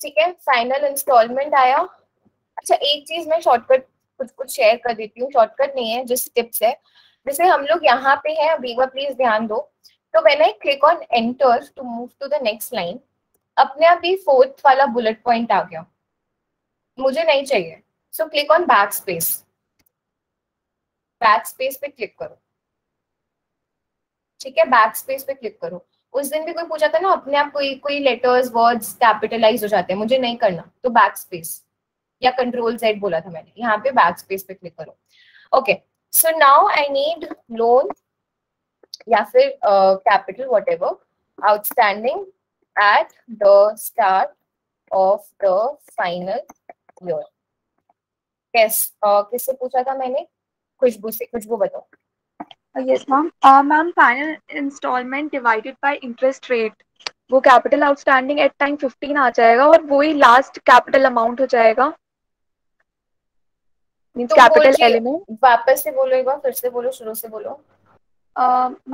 ठीक है। फाइनल इंस्टॉलमेंट आया। अच्छा एक चीज मैं शॉर्टकट कुछ शेयर कर देती हूँ, शॉर्टकट नहीं है जिस टिप्स है, जैसे हम लोग यहाँ पे हैं, अभी प्लीज ध्यान दो। तो when I click on enter to move to the next line, अपने आप ही फोर्थ वाला बुलेट पॉइंट आ गया, मुझे नहीं चाहिए। So click on backspace, back space पे क्लिक करो, ठीक है? बैक स्पेस पे क्लिक करो। उस दिन भी कोई पूछा था ना, अपने आप कोई लेटर्स वर्ड्स कैपिटलाइज हो जाते हैं, मुझे नहीं करना, तो बैक स्पेस या कंट्रोल Z बोला था मैंने, यहाँ पे बैक स्पेस पे क्लिक करो। Okay so now I need loan या फिर capital whatever outstanding at the start of the final year. किससे पूछा था मैंने? खुशबू से। खुशबू बताओ। Yes ma'am, ma'am final installment divided by interest rate, वो कैपिटल आउटस्टैंडिंग एट टाइम 15 आ जाएगा और वही लास्ट कैपिटल अमाउंट हो जाएगा, मींस कैपिटल एलिमेंट। वापस से बोलो, एक बार फिर से बोलो, शुरू से बोलो।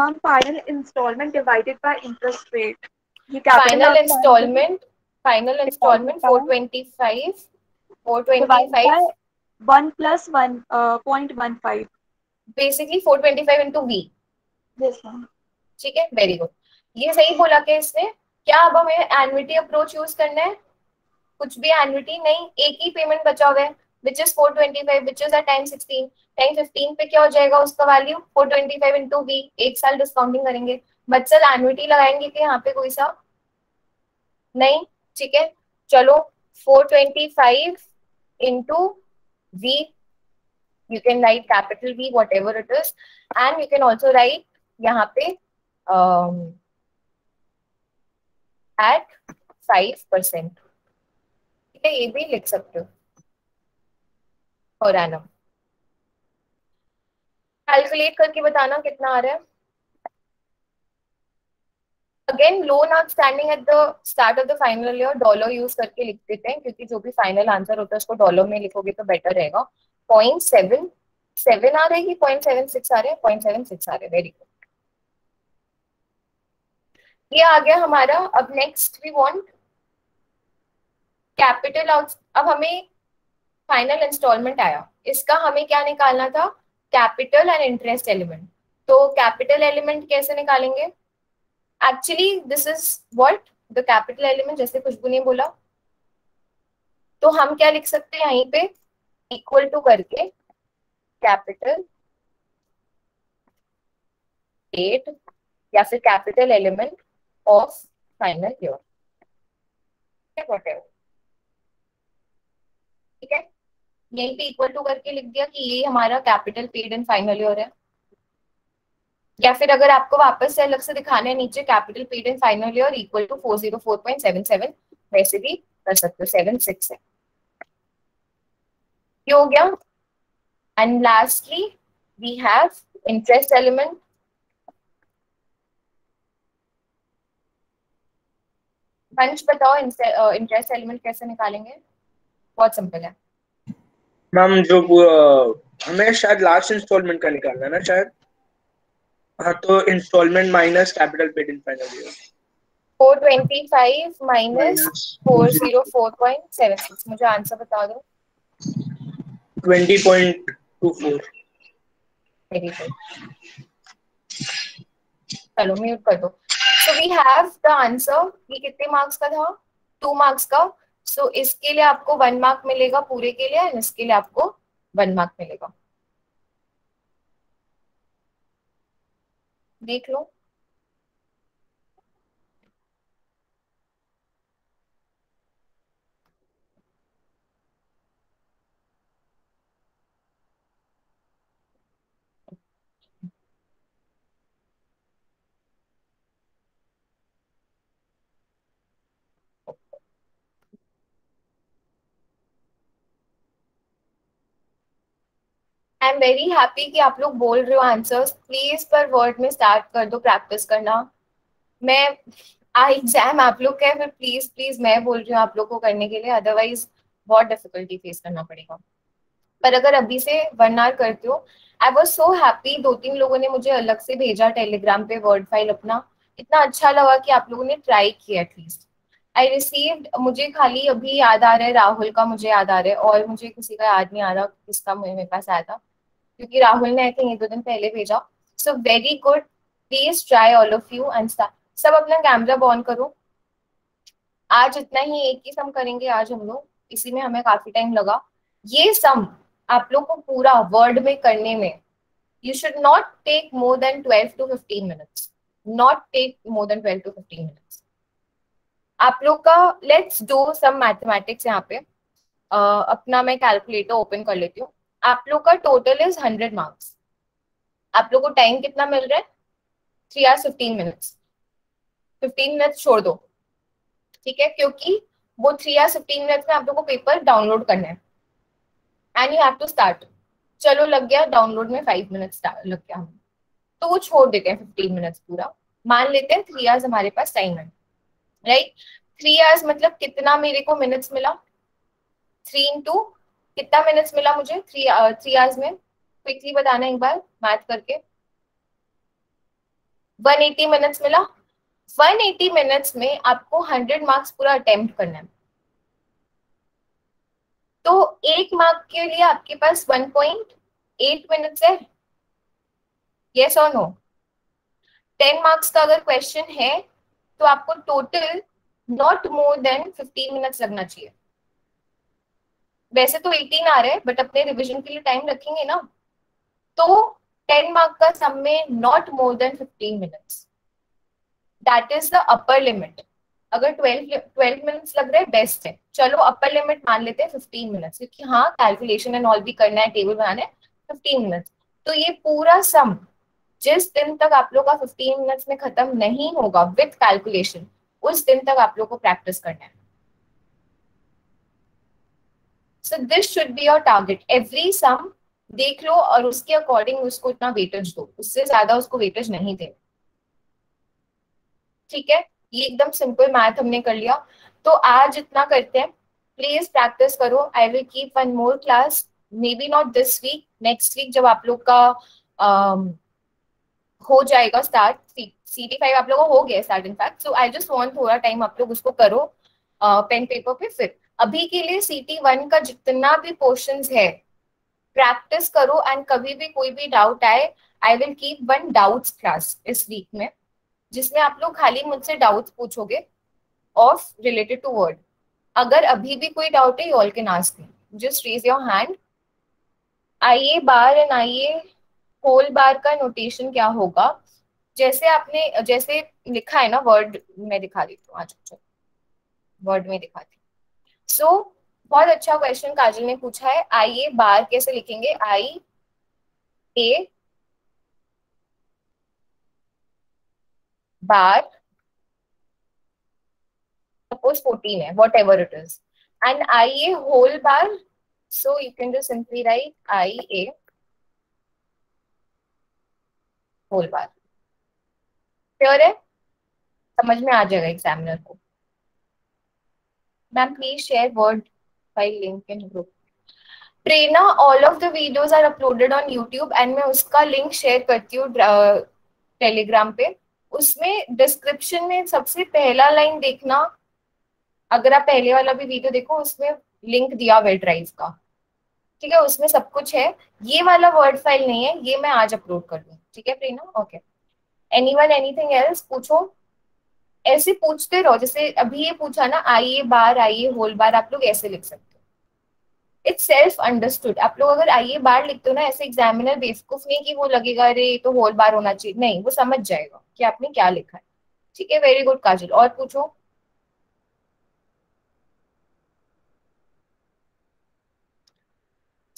Ma'am final installment divided by interest rate, ये final installment 425 1 + 1.15 basically 425 into V, ठीक है? वेरी गुड, ये सही बोला क्या इसने? क्या अब हमें एन्युटी अप्रोच यूज करना है? कुछ भी एन्युटी नहीं, एक ही पेमेंट बचा हुआ है which is 425 which is at time 16, time 15 पे क्या हो जाएगा उसका वैल्यू? 425 into V, एक साल डिस्काउंटिंग करेंगे। बच्चल एन्युटी लगाएंगे कि यहाँ पे कोई सा नहीं, ठीक है? चलो 425 into V, you can write capital V whatever it is, and you can also write यहाँ पे at 5%, ठीक है? ये भी लिख सकते हो और आना कैलकुलेट करके बताना कितना आ रहा है। Again loan outstanding at the start of the final year dollar use करके लिख देते हैं, क्योंकि जो भी फाइनल आंसर होता है उसको डॉलर में लिखोगे तो बेटर रहेगा। 0.77 आ रहे कि 0.76 आ रहे? 0.76 आ रहे। वेरी गुड, ये आ गया हमारा। अब next we want capital out. अब हमें फाइनल इंस्टॉलमेंट आया, इसका हमें क्या निकालना था? Capital and interest element. तो कैपिटल एलिमेंट कैसे निकालेंगे? Actually this is what the capital element, जैसे खुशबू ने बोला, तो हम क्या लिख सकते हैं यहीं पे इक्वल टू करके कैपिटल डेट या फिर capital element of final year, ठीक है। यहीं पे इक्वल टू करके लिख दिया कि ये हमारा capital paid in final year है, या फिर अगर आपको वापस से अलग से दिखाना है नीचे capital paid in final year equal to 404.77 वैसे भी कर सकते हो, 76 है, ये हो गया। And lastly we have interest element, पंच बताओ इंटरेस्ट एलिमेंट कैसे निकालेंगे, बहुत सिंपल है मैम। जो हमें शायद लास्ट इंस्टॉलमेंट का निकालना है ना शायद, हाँ, तो installment minus capital paid in final year 425 minus 404.76, मुझे आंसर बता दो। 20.24। वेरी गुड, चलो म्यूट कर दो। So we have the answer, ये कितने मार्क्स का था, 2 मार्क्स का। सो इसके लिए आपको 1 मार्क मिलेगा पूरे के लिए, और इसके लिए आपको 1 मार्क मिलेगा। देख लो आई एम वेरी हैप्पी कि आप लोग बोल रहे हो आंसर्स। प्लीज पर वर्ड में स्टार्ट कर दो प्रैक्टिस करना। मैं एग्जाम आप लोग का है, फिर प्लीज प्लीज मैं बोल रही हूँ आप लोग को करने के लिए, अदरवाइज बहुत डिफिकल्टी फेस करना पड़ेगा। पर अगर अभी से 1 आवर करते हो, आई वॉज सो हैप्पी। 2-3 लोगों ने मुझे अलग से भेजा टेलीग्राम पे वर्ड फाइल अपना, इतना अच्छा लगा कि आप लोगों ने ट्राई किया एटलीस्ट। आई रिसीव्ड, मुझे खाली अभी याद आ रहा है राहुल का, मुझे याद आ रहा है, और मुझे किसी का याद नहीं आ रहा किसका मेरे पास आया था, क्योंकि राहुल ने आई थिंक 1-2 दिन पहले भेजा। So very good, please try all of you. And सब अपना कैमरा ऑन करो। आज इतना ही एक ही सम करेंगे आज हम लोग, इसी में हमें काफी टाइम लगा। ये सम आप लोग को पूरा वर्ड में करने में you should not take more than 12 to 15 minutes, not take more than 12 to 15 minutes आप लोग का। Let's do some mathematics. यहाँ पे अपना मैं कैलकुलेटर ओपन कर लेती हूँ। आप लोग का टोटल इज 100 मार्क्स। आप लोग को टाइम कितना मिल रहा है, 3 hours 15 minutes, 15 मिनट छोड़ दो, ठीक है, क्योंकि वो 3 hours 15 minutes में आप लोग को पेपर डाउनलोड करना है। And you have to start. चलो लग गया डाउनलोड में 5 मिनट्स लग गया हमें, तो वो छोड़ देते हैं 15 मिनट्स पूरा। मान लेते हैं 3 hours हमारे पास टाइम है, राइट। 3 hours मतलब कितना मेरे को मिनट्स मिला, 3 into कितना मिनट्स मिला मुझे 3 hours में, क्विकली बताना एक बार मैथ करके। 180 मिनट्स मिला। 180 मिनट्स में आपको 100 मार्क्स पूरा अटेम्प्ट करना है, तो 1 मार्क के लिए आपके पास 1.8 मिनट्स है, यस और नो। 10 मार्क्स का अगर क्वेश्चन है तो आपको total not more than 15 minutes लगना चाहिए। वैसे तो 18 आ रहे हैं, बट अपने रिवीजन के लिए टाइम रखेंगे ना, तो 10 मार्क का सम में not more than 15 minutes, that is the upper limit. अगर 12 मिनट्स लग रहे हैं बेस्ट है, चलो अपर लिमिट मान लेते हैं 15 मिनट्स, क्योंकि हाँ कैलकुलेशन एंड ऑल भी करना है, टेबल बनाना है, 15 मिनट्स। तो ये पूरा सम जिस दिन तक आप लोग का 15 मिनट्स में खत्म नहीं होगा विथ कैलकुलेशन, उस दिन तक आप लोग को प्रैक्टिस करना है। So this should be your target. Every sum देख लो और उसके अकॉर्डिंग उसको इतना वेटेज दो, उससे ज्यादा उसको वेटेज नहीं दे, ठीक है। ये एकदम सिंपल मैथ हमने कर लिया, तो आज इतना करते हैं। प्लीज प्रैक्टिस करो। I will keep 1 more class, maybe not this week, next week जब आप लोग का हो जाएगा स्टार्ट। CT5 आप लोगों को हो गया start in fact, so I just want थोड़ा टाइम आप लोग उसको करो पेन पेपर पे। फिर अभी के लिए CT1 का जितना भी पोर्शंस है प्रैक्टिस करो, एंड कभी भी कोई भी डाउट आए, I will keep 1 doubts class इस वीक में, जिसमें आप लोग खाली मुझसे डाउट्स पूछोगे ऑफ रिलेटेड टू वर्ड. अगर अभी भी कोई डाउट है, you all can ask me, just raise your hand. आईए बार एंड आईए होल बार का नोटेशन क्या होगा, जैसे आपने जैसे लिखा है ना वर्ड में, दिखा देती हूँ आज वर्ड में दिखाती हूँ. सो बहुत अच्छा क्वेश्चन काजल ने पूछा है. आईए बार कैसे लिखेंगे, आई ए बार suppose 14 है, whatever it is, and IA whole bar, so you can just simply write IA whole bar. Clear है? समझ में आ जाएगा एग्जामिनर को. Ma'am please share word file link in group. Prerna, all of the videos are uploaded on YouTube and मैं उसका link share करती हूँ टेलीग्राम पे. उसमें डिस्क्रिप्शन में सबसे पहला लाइन देखना, अगर आप पहले वाला भी वीडियो देखो उसमें लिंक दिया वेब ड्राइव का, ठीक है, उसमें सब कुछ है. ये वाला वर्ड फाइल नहीं है, ये मैं आज अपलोड कर दूँ, ठीक है Prerna. Okay, anyone anything else पूछो, ऐसे पूछते रहो. जैसे अभी ये पूछा ना, आइए बार आइए होल बार, आप लोग ऐसे लिख सकते हो. It's self understood. आप लोग अगर आइए बार लिखते हो ना, ऐसे एग्जामिनर बेवकूफ नहीं कि वो लगेगा अरे ये तो होल बार होना चाहिए, नहीं, वो समझ जाएगा कि आपने क्या लिखा है, ठीक है. वेरी गुड काजल, और पूछो.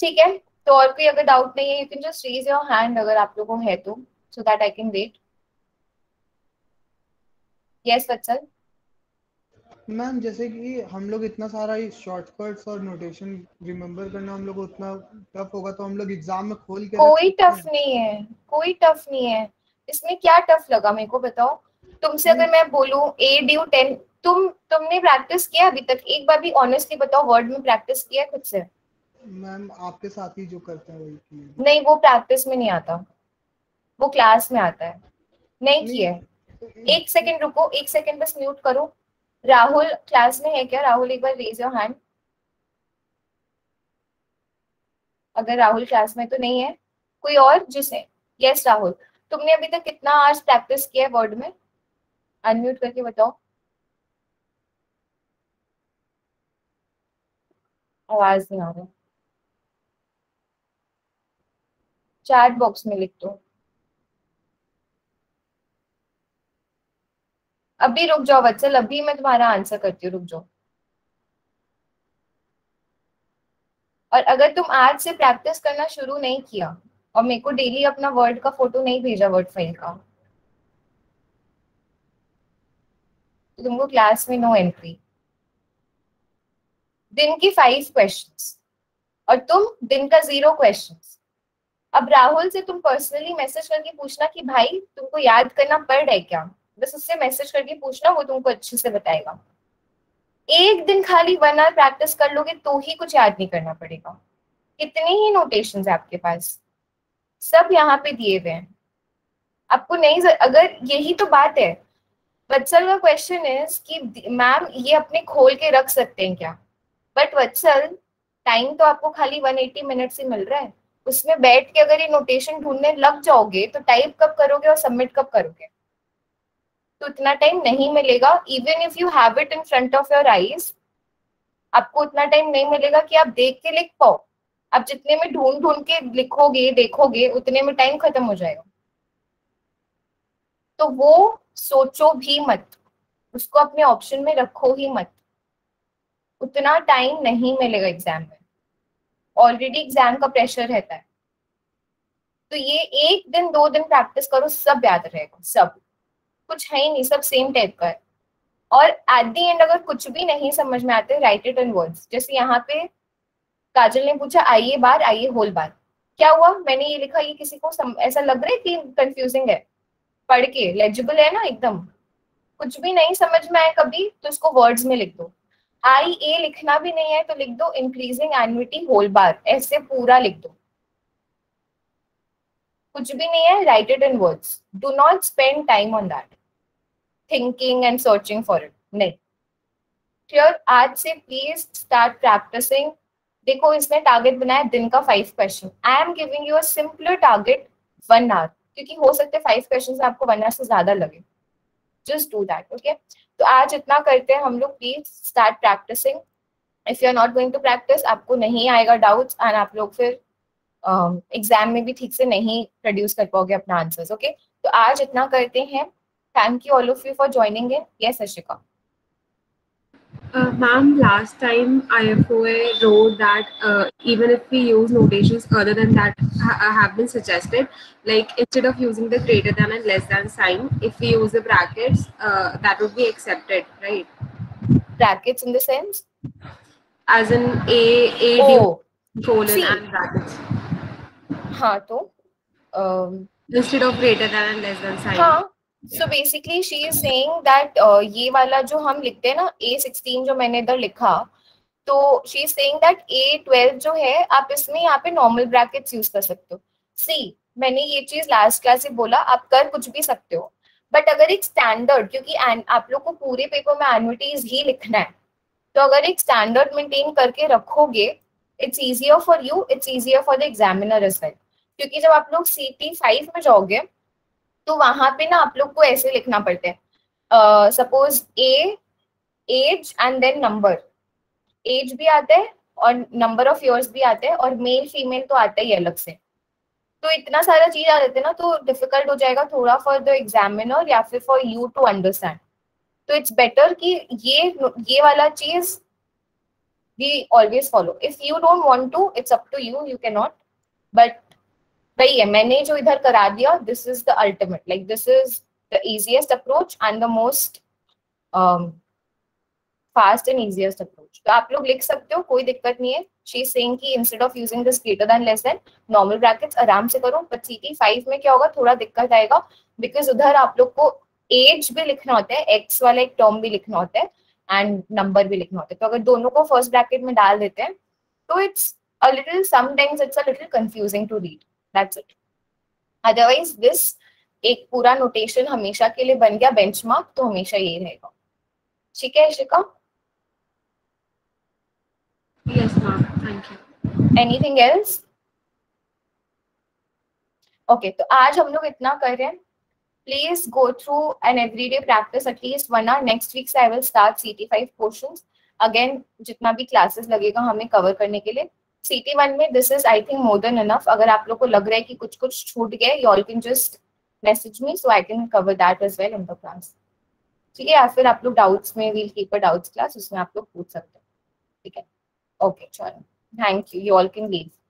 ठीक है, तो और कोई अगर डाउट नहीं है, you can just raise your hand अगर आप लोगों को है तो, so that I can wait. Yes Vatsal. Ma'am जैसे कि हम लोग इतना सारा शॉर्टकट्स और नोटेशन रिमेम्बर करना हम लोग उतना टफ होगा, तो हम लोग एग्जाम में खोल के कोई टफ नहीं है, कोई टफ नहीं है इसमें. क्या टफ लगा मेरे को बताओ? तुमसे अगर मैं बोलूं ए ड्यू 10, तुमने प्रैक्टिस किया अभी तक? एक बार भी ऑनेस्टली बताओ, वर्ड में प्रैक्टिस किया है खुद से? मैम आपके साथ ही जो करते हैं वही. नहीं, वो प्रैक्टिस में नहीं आता, वो क्लास में आता है. नहीं किया है? एक सेकंड रुको, एक सेकंड बस म्यूट करो. राहुल क्लास में है क्या? राहुल एक बार रेज योर हैंड. अगर राहुल क्लास में तो नहीं है, कोई और जिसे. यस राहुल, तुमने अभी तक कितना आज प्रैक्टिस किया है वर्ड में? अनम्यूट करके बताओ, आवाज नहीं आ रही. चैट बॉक्स में लिख दो. अभी रुक जाओ वत्सल, अभी मैं तुम्हारा आंसर करती हूँ, रुक जाओ. और अगर तुम आज से प्रैक्टिस करना शुरू नहीं किया और मेरे को डेली अपना वर्ड का फोटो नहीं भेजा वर्ड फाइल का, तो तुमको क्लास में नो एंट्री. दिन की 5 क्वेश्चंस और तुम दिन का 0 क्वेश्चंस. अब राहुल से तुम पर्सनली मैसेज करके पूछना कि भाई तुमको याद करना पड़ रहा है क्या, बस उससे मैसेज करके पूछना, वो तुमको अच्छे से बताएगा. एक दिन खाली 1 आवर प्रैक्टिस कर लोगे तो ही कुछ याद नहीं करना पड़ेगा. कितने ही नोटेशंस है आपके पास, सब यहाँ पे दिए हुए हैं आपको. नहीं अगर यही तो बात है वत्सल का क्वेश्चन इज कि मैम ये अपने खोल के रख सकते हैं क्या? बट वत्सल, टाइम तो आपको खाली 180 मिनट्स ही मिल रहा है, उसमें बैठ के अगर ये नोटेशन ढूंढने लग जाओगे तो टाइप कब करोगे और सबमिट कब करोगे? तो उतना टाइम नहीं मिलेगा. Even if you have it in front of your eyes, आपको उतना टाइम नहीं मिलेगा कि आप देख के लिख पाओ. आप जितने में ढूंढ के लिखोगे देखोगे उतने में टाइम खत्म हो जाएगा. तो वो सोचो भी मत, उसको अपने ऑप्शन में रखो ही मत, उतना टाइम नहीं मिलेगा एग्जाम में. ऑलरेडी एग्जाम का प्रेशर रहता है, तो ये 1 दिन 2 दिन प्रैक्टिस करो, सब याद रहेगा. सब कुछ है ही नहीं, सब सेम टाइप का है. और एट द एंड अगर कुछ भी नहीं समझ में आते, राइट इट इन वर्ड्स. जैसे यहाँ पे काजल ने पूछा आइए बार आइए होल बार, क्या हुआ मैंने ये लिखा? ये किसी को ऐसा लग रहा है कि कंफ्यूजिंग है? पढ़ के लेजिबल है ना एकदम. कुछ भी नहीं समझ में आए कभी तो उसको वर्ड्स में लिख दो. आई ए लिखना भी नहीं है तो लिख दो इंक्रीजिंग एन्युटी होल बार, ऐसे पूरा लिख दो. कुछ भी नहीं है, write it in words. Do not spend time on that thinking and searching for it. नहीं, क्लियर? आज से प्लीज स्टार्ट प्रैक्टिसिंग. देखो इसने टारगेट बनाया दिन का 5 question. I am giving you a simpler target 1 hour, क्योंकि हो सकता है 5 क्वेश्चन आपको 1 आवर से ज्यादा लगे. just do that, okay? तो आज इतना करते हैं हम लोग, please start practicing. If you are not going to practice, आपको नहीं आएगा doubts और आप लोग फिर एग्जाम में भी ठीक से नहीं प्रोड्यूस कर पाओगे अपना आंसर्स, ओके? तो आज इतना करते हैं. Thank you all of you for joining in. Yes Ashika. Ma'am, last time IFoA wrote that even if we use notations other than that have been suggested, like instead of using the greater than and less than sign, if we use the brackets, that would be accepted, right? Brackets in the sense? As in colon and brackets. हाँ तो instead of greater than and less than sign. हाँ. So basically she is saying that ये वाला जो हम लिखते हैं ना A16 जो मैंने इधर लिखा, तो she is saying that A12 जो है आप इसमें यहाँ पे normal brackets use कर सकते हो. See, मैंने ये चीज last class में बोला, आप कर कुछ भी सकते हो, but अगर एक standard, क्योंकि आप लोग को पूरे paper में annuities ही लिखना है, तो अगर एक standard maintain करके रखोगे, it's easier for you, it's easier for the examiner as well. क्योंकि जब आप लोग CT5 में जाओगे तो वहां पे ना आप लोग को ऐसे लिखना पड़ता है, suppose a as and then number, as भी आता है और नंबर ऑफ इयर्स भी आता है और मेल फीमेल तो आता ही अलग से, तो इतना सारा चीज आ जाता है ना, तो डिफिकल्ट हो जाएगा थोड़ा फॉर द एग्जामिनर या फिर फॉर यू टू अंडरस्टैंड. तो इट्स बेटर कि ये वाला चीज we always follow. If you don't want to, it's up to you, you can not, but वही है मैंने जो इधर करा दिया. This is the ultimate, like this is the easiest approach and the most fast and easiest approach. तो आप लोग लिख सकते हो, कोई दिक्कत नहीं है. शी इज सेइंग कि instead of using this greater than less than normal brackets आराम से करो. बट CT5 में क्या होगा, थोड़ा दिक्कत आएगा, बिकॉज उधर आप लोग को एज भी लिखना होता है, एक्स वाला एक टर्म भी लिखना होता है एंड नंबर भी लिखना होता है. तो अगर दोनों को फर्स्ट ब्रैकेट में डाल देते हैं तो it's a little, sometimes it's a little confusing to read. That's it. Otherwise, this एक पूरा नोटेशन हमेशा के लिए बन गया, बेंचमार्क तो हमेशा ये रहेगा. ठीक है शिका? Yes ma'am, thank you. Anything else? Okay, तो आज हम लोग इतना कर रहे हैं. Please go through an everyday practice at least 1 hour. Next week I will start CT5 portions. Again, जितना भी क्लासेस लगेगा हमें कवर करने के लिए. CT1 में this is I think more than enough. अगर आप लोग को लग रहा है कि कुछ कुछ छूट गया, you all can just message me so I can cover that as well in the class. ठीक है, या फिर आप लोग डाउट्स में वील कीपर डाउट्स क्लास, उसमें आप लोग पूछ सकते हो. ठीक है, ओके चलो, thank you, you all can leave.